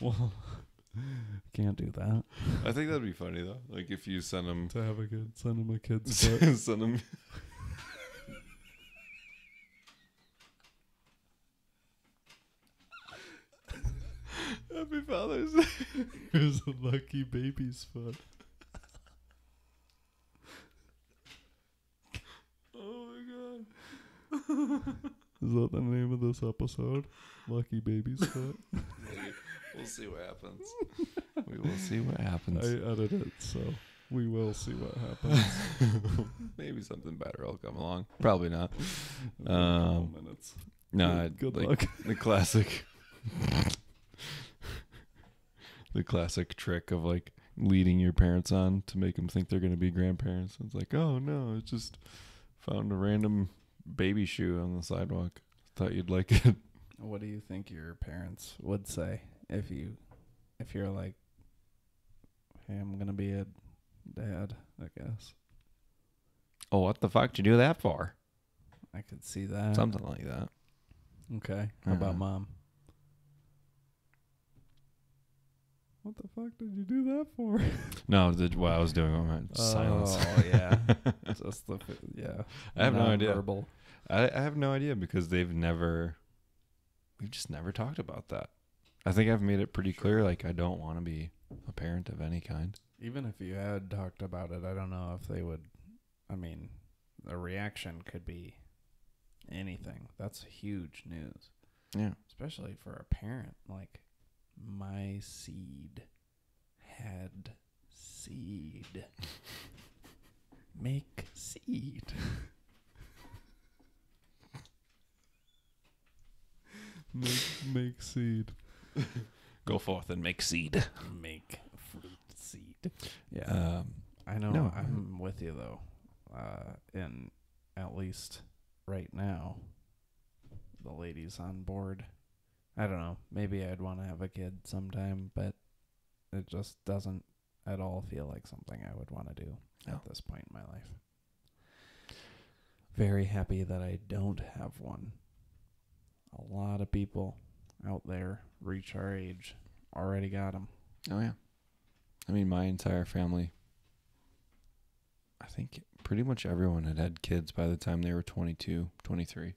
Well, can't do that. I think that'd be funny though. Like if you send him to have a kid, send him a kid's butt. Send him. Happy Father's Day. Here's a lucky baby's foot. Is that the name of this episode? Lucky Baby's Foot. We'll see what happens. We will see what happens. I edit it, so we will see what happens. Maybe something better will come along. Probably not. Minutes. No, good luck. The classic. The classic trick of like leading your parents on to make them think they're going to be grandparents. It's like, oh no, I just found a random baby shoe on the sidewalk. Thought you'd like it. What do you think your parents would say if you're like, hey, I'm going to be a dad, I guess? Oh, what the fuck did you do that for? I could see that. Something like that. Okay. How about mom? What the fuck did you do that for? No, what I was doing on my silence. Oh, yeah. Just the, yeah. I have no idea. I have no idea because we've just never talked about that. I think I've made it pretty clear, like, I don't want to be a parent of any kind. Even if you had talked about it, I don't know if they would, I mean, the reaction could be anything. That's huge news. Yeah. Especially for a parent, like, my seed had seed. Make seed. Make seed. Go forth and make seed. Make fruit seed. Yeah. I know. No, I'm with you, though. And at least right now, the lady's on board. I don't know. Maybe I'd want to have a kid sometime, but it just doesn't at all feel like something I would want to do at this point in my life. Very happy that I don't have one. A lot of people out there reach our age already got them. Oh, yeah. I mean, my entire family, I think pretty much everyone had kids by the time they were 22, 23.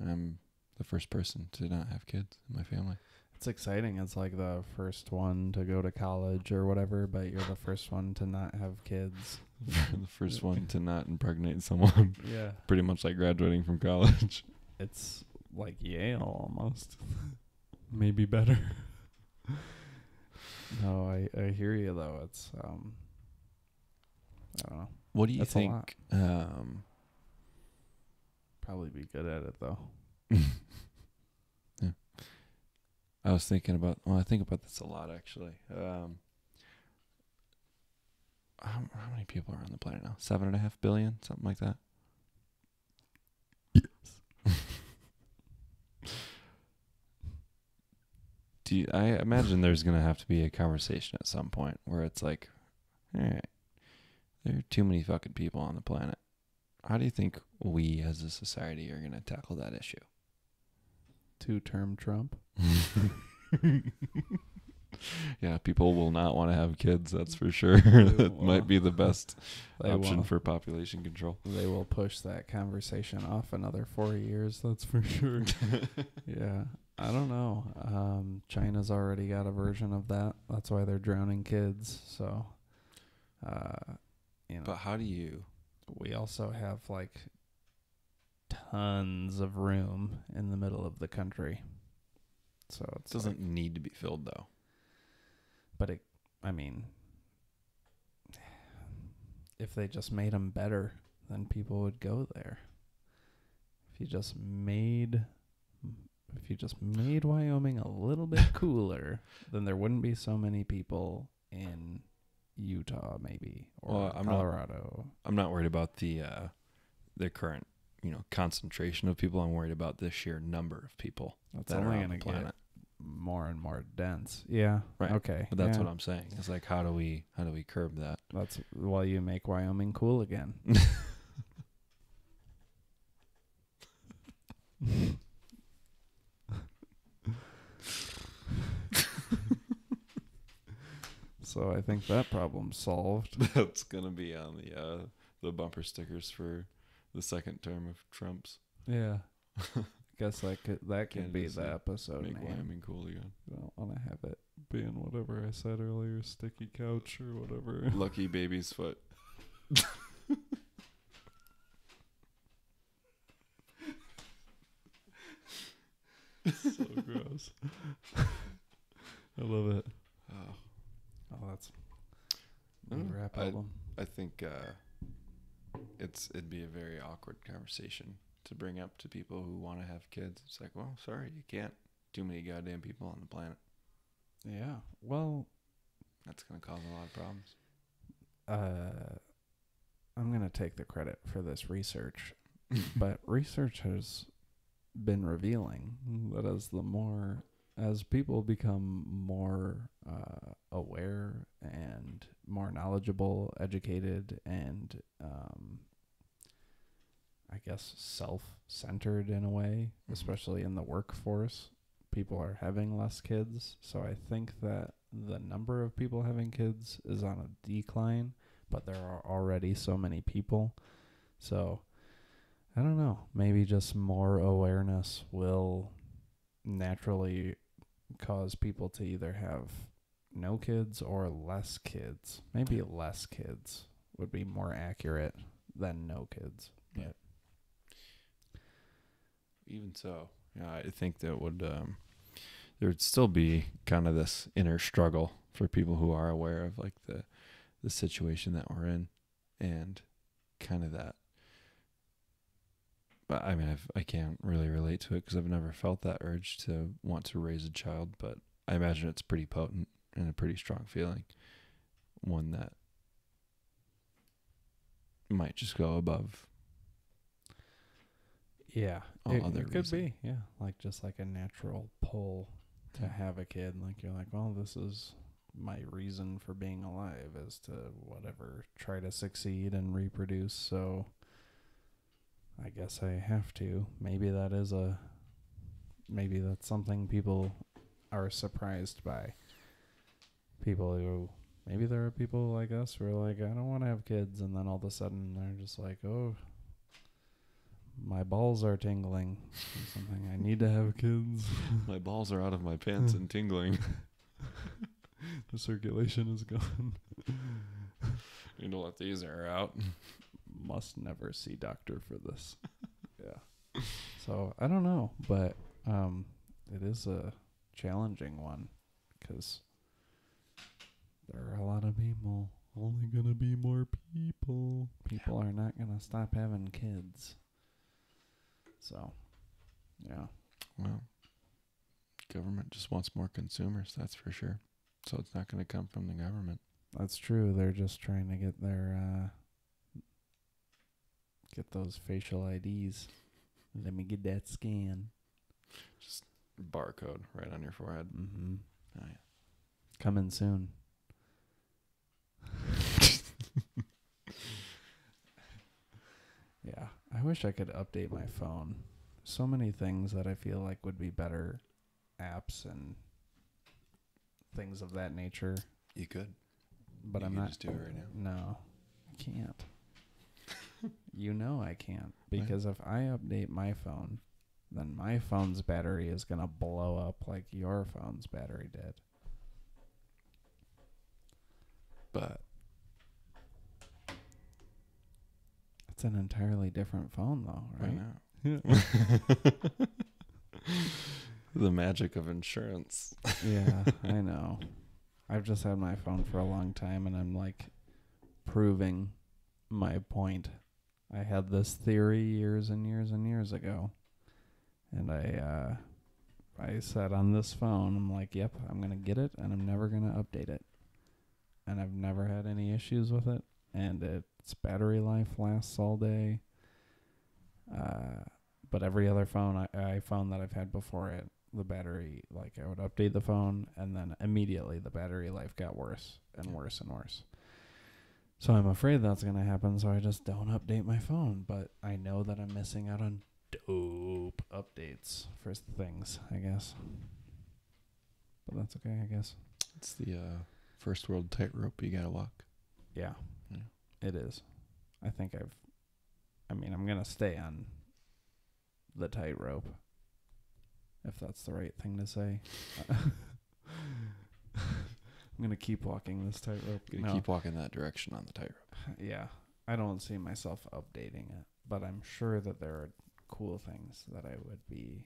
I'm the first person to not have kids in my family. It's exciting. It's like the first one to go to college or whatever, but you're the first one to not have kids. The first one to not impregnate someone. Yeah. Pretty much like graduating from college. It's like Yale almost. Maybe better. No, I hear you though. It's I don't know. What do you think? Probably be good at it though. Yeah. I was thinking about I think about this a lot actually. How many people are on the planet now? 7.5 billion, something like that. I imagine there's going to have to be a conversation at some point where it's like, all right, there are too many fucking people on the planet. How do you think we as a society are going to tackle that issue? Two-term Trump. Yeah, people will not want to have kids, that's for sure. That might be the best option for population control. They will push that conversation off another 4 years, that's for sure. Yeah. I don't know. China's already got a version of that. That's why they're drowning kids. So, you know. But how do you? We also have like tons of room in the middle of the country. So it doesn't need to be filled though. But I mean, if they just made them better, then people would go there. If you just made Wyoming a little bit cooler, then there wouldn't be so many people in Utah, maybe, or Colorado. I'm not worried about the current, you know, concentration of people. I'm worried about the sheer number of people. That's only going to get more and more dense. Yeah. Right. Okay. But that's what I'm saying. It's like, how do we curb that? That's why you make Wyoming cool again. So I think that problem's solved. That's gonna be on the bumper stickers for the second term of Trump's. Yeah, I guess that could be the episode. Make Wyoming cool again. I don't want to have it being whatever I said earlier, sticky couch or whatever. Lucky baby's foot. So gross. I love it. Oh, that's a rap album. I think it'd be a very awkward conversation to bring up to people who want to have kids. It's like, well, sorry, you can't. Too many goddamn people on the planet. Yeah. Well, that's going to cause a lot of problems. I'm going to take the credit for this research, but research has been revealing that as people become more aware and more knowledgeable, educated, and I guess self-centered in a way, especially in the workforce, people are having less kids. So I think that the number of people having kids is on a decline, but there are already so many people. So I don't know, maybe just more awareness will naturally cause people to either have no kids or less kids. Maybe less kids would be more accurate than no kids. Yeah. Even so, yeah, I think that would there'd still be kind of this inner struggle for people who are aware of like the situation that we're in, and kind of that. I mean, I can't really relate to it because I've never felt that urge to want to raise a child, but I imagine it's pretty potent and a pretty strong feeling, one that might just go above. Yeah, it could be. Yeah, like just like a natural pull to have a kid. Like you're like, well, this is my reason for being alive, is to whatever, try to succeed and reproduce. So I guess I have to. Maybe that's something people are surprised by. People who, maybe there are people like us who are like, I don't want to have kids, and then all of a sudden they're just like, oh, my balls are tingling or something. I need to have kids. My balls are out of my pants and tingling. The circulation is gone. Need to let these air out. Must never see doctor for this. Yeah. So I don't know, but it is a challenging one because there are a lot of people. Only gonna be more people. People are not gonna stop having kids. So, yeah. Well, government just wants more consumers, that's for sure. So it's not going to come from the government. That's true. They're just trying to get their get those facial IDs. Let me get that scan. Just barcode right on your forehead. Mm-hmm. Oh, yeah. Coming soon. Yeah. I wish I could update my phone. So many things that I feel like would be better apps and things of that nature. You could. But I'm not. Just do it right now. No, I can't. You know I can't. Because if I update my phone, then my phone's battery is going to blow up like your phone's battery did. But it's an entirely different phone, though, right? I know. The magic of insurance. Yeah, I know. I've just had my phone for a long time, and I'm like proving my point. I had this theory years and years and years ago, and I said on this phone, I'm like, yep, I'm going to get it, and I'm never going to update it. And I've never had any issues with it, and its battery life lasts all day. But every other phone, iPhone that I've had before it, the battery, like I would update the phone and then immediately the battery life got worse and worse and worse. So I'm afraid that's going to happen. So I just don't update my phone, but I know that I'm missing out on dope updates for things, I guess. But that's okay, I guess. It's the first world tightrope you got to walk. Yeah, it is. I think I'm going to stay on the tightrope, if that's the right thing to say. I'm going to keep walking this tightrope. I'm going to keep walking that direction on the tightrope. Yeah. I don't see myself updating it, but I'm sure that there are cool things that I would be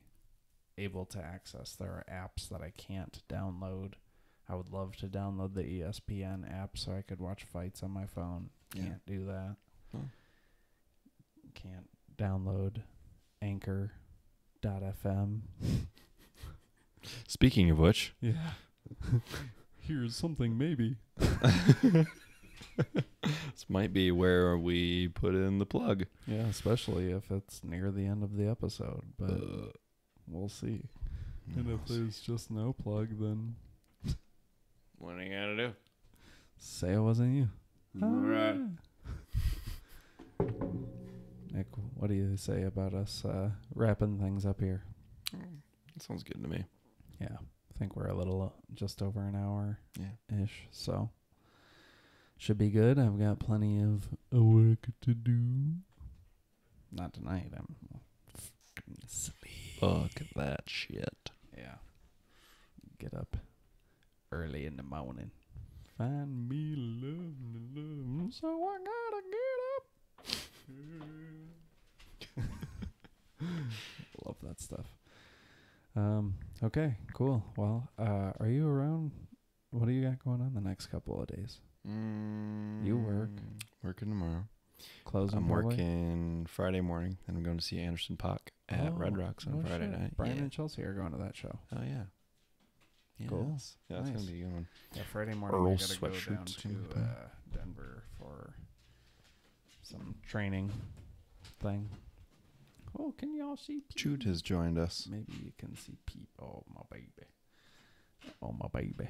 able to access. There are apps that I can't download I would love to download the ESPN app so I could watch fights on my phone. Can't do that. Huh. Can't download Anchor.fm. Speaking of which. Yeah. Here's something maybe. This might be where we put in the plug. Yeah, especially if it's near the end of the episode. But we'll see. And if there's just no plug, then... What are you going to do? Say it wasn't you. All right. Nick, what do you say about us wrapping things up here? That sounds good to me. Yeah. I think we're a little just over an hour-ish, so... Should be good. I've got plenty of work to do. Not tonight. I'm sleep. Fuck that shit. Yeah. Get up early in the morning. Find me love, so I gotta get up. Love that stuff. Okay. Cool. Well. Are you around? What do you got going on the next couple of days? You work. Working tomorrow. Closing. I'm working Friday morning, and I'm going to see Anderson Paak at Red Rocks on Friday night. Brian and Chelsea are going to that show. Oh yeah. Cool. Yeah, that's gonna be going. Yeah, Friday morning I gotta go down to Denver for some training thing. Oh, can y'all see Pete? Jude has joined us. Maybe you can see Pete. Oh my baby. Oh my baby.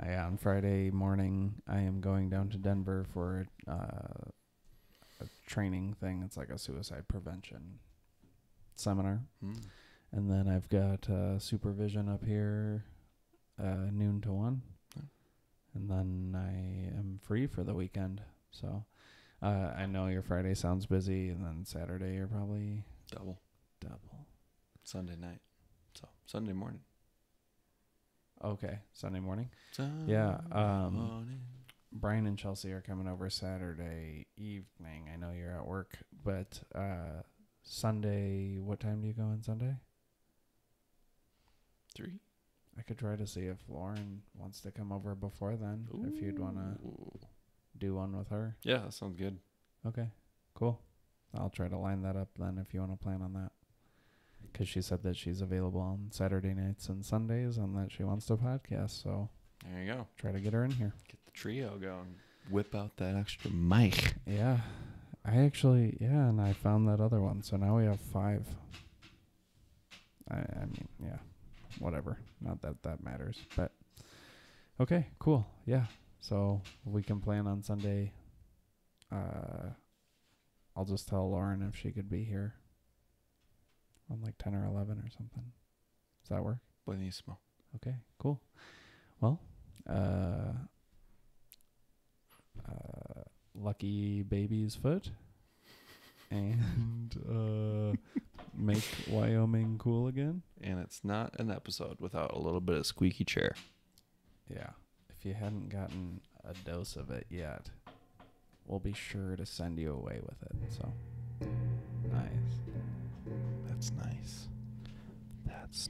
On Friday morning, I am going down to Denver for a training thing. It's like a suicide prevention seminar. And then I've got supervision up here noon to 1. And then I am free for the weekend. So I know your Friday sounds busy, and then Saturday you're probably... Double. Sunday night. So Sunday morning. Okay, Sunday morning. Yeah, Brian and Chelsea are coming over Saturday evening. I know you're at work, but Sunday, what time do you go on Sunday? 3. I could try to see if Lauren wants to come over before then. Ooh. If you'd want to do one with her. Yeah, that sounds good. Okay, cool. I'll try to line that up then if you want to plan on that. Because she said that she's available on Saturday nights and Sundays and that she wants to podcast. So there you go. Try to get her in here. Get the trio going. Whip out that extra mic. Yeah. And I found that other one. So now we have 5. I mean, yeah, whatever. Not that that matters. But okay, cool. Yeah. So we can plan on Sunday. I'll just tell Lauren if she could be here. On like 10 or 11 or something. Does that work? Buenísimo. Okay, cool. Well, lucky baby's foot. And make Wyoming cool again. And it's not an episode without a little bit of squeaky chair. Yeah. If you hadn't gotten a dose of it yet, we'll be sure to send you away with it. So, nice. That's nice. That's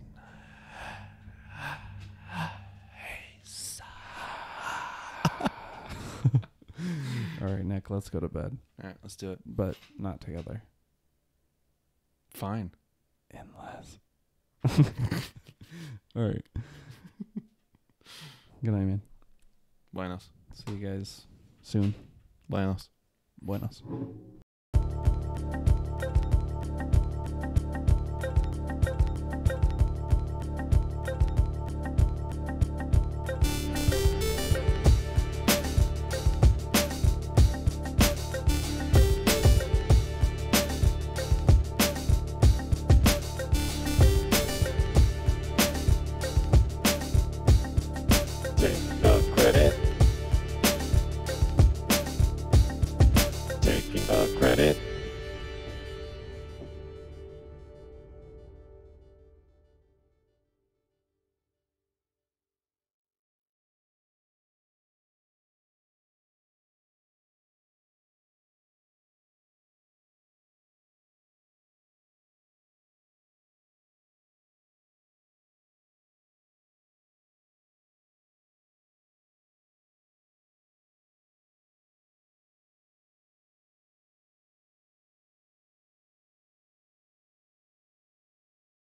nice. All right, Nick, let's go to bed. All right, let's do it. But not together. Fine. Unless. All right. Good night, man. Buenos. See you guys soon. Buenos.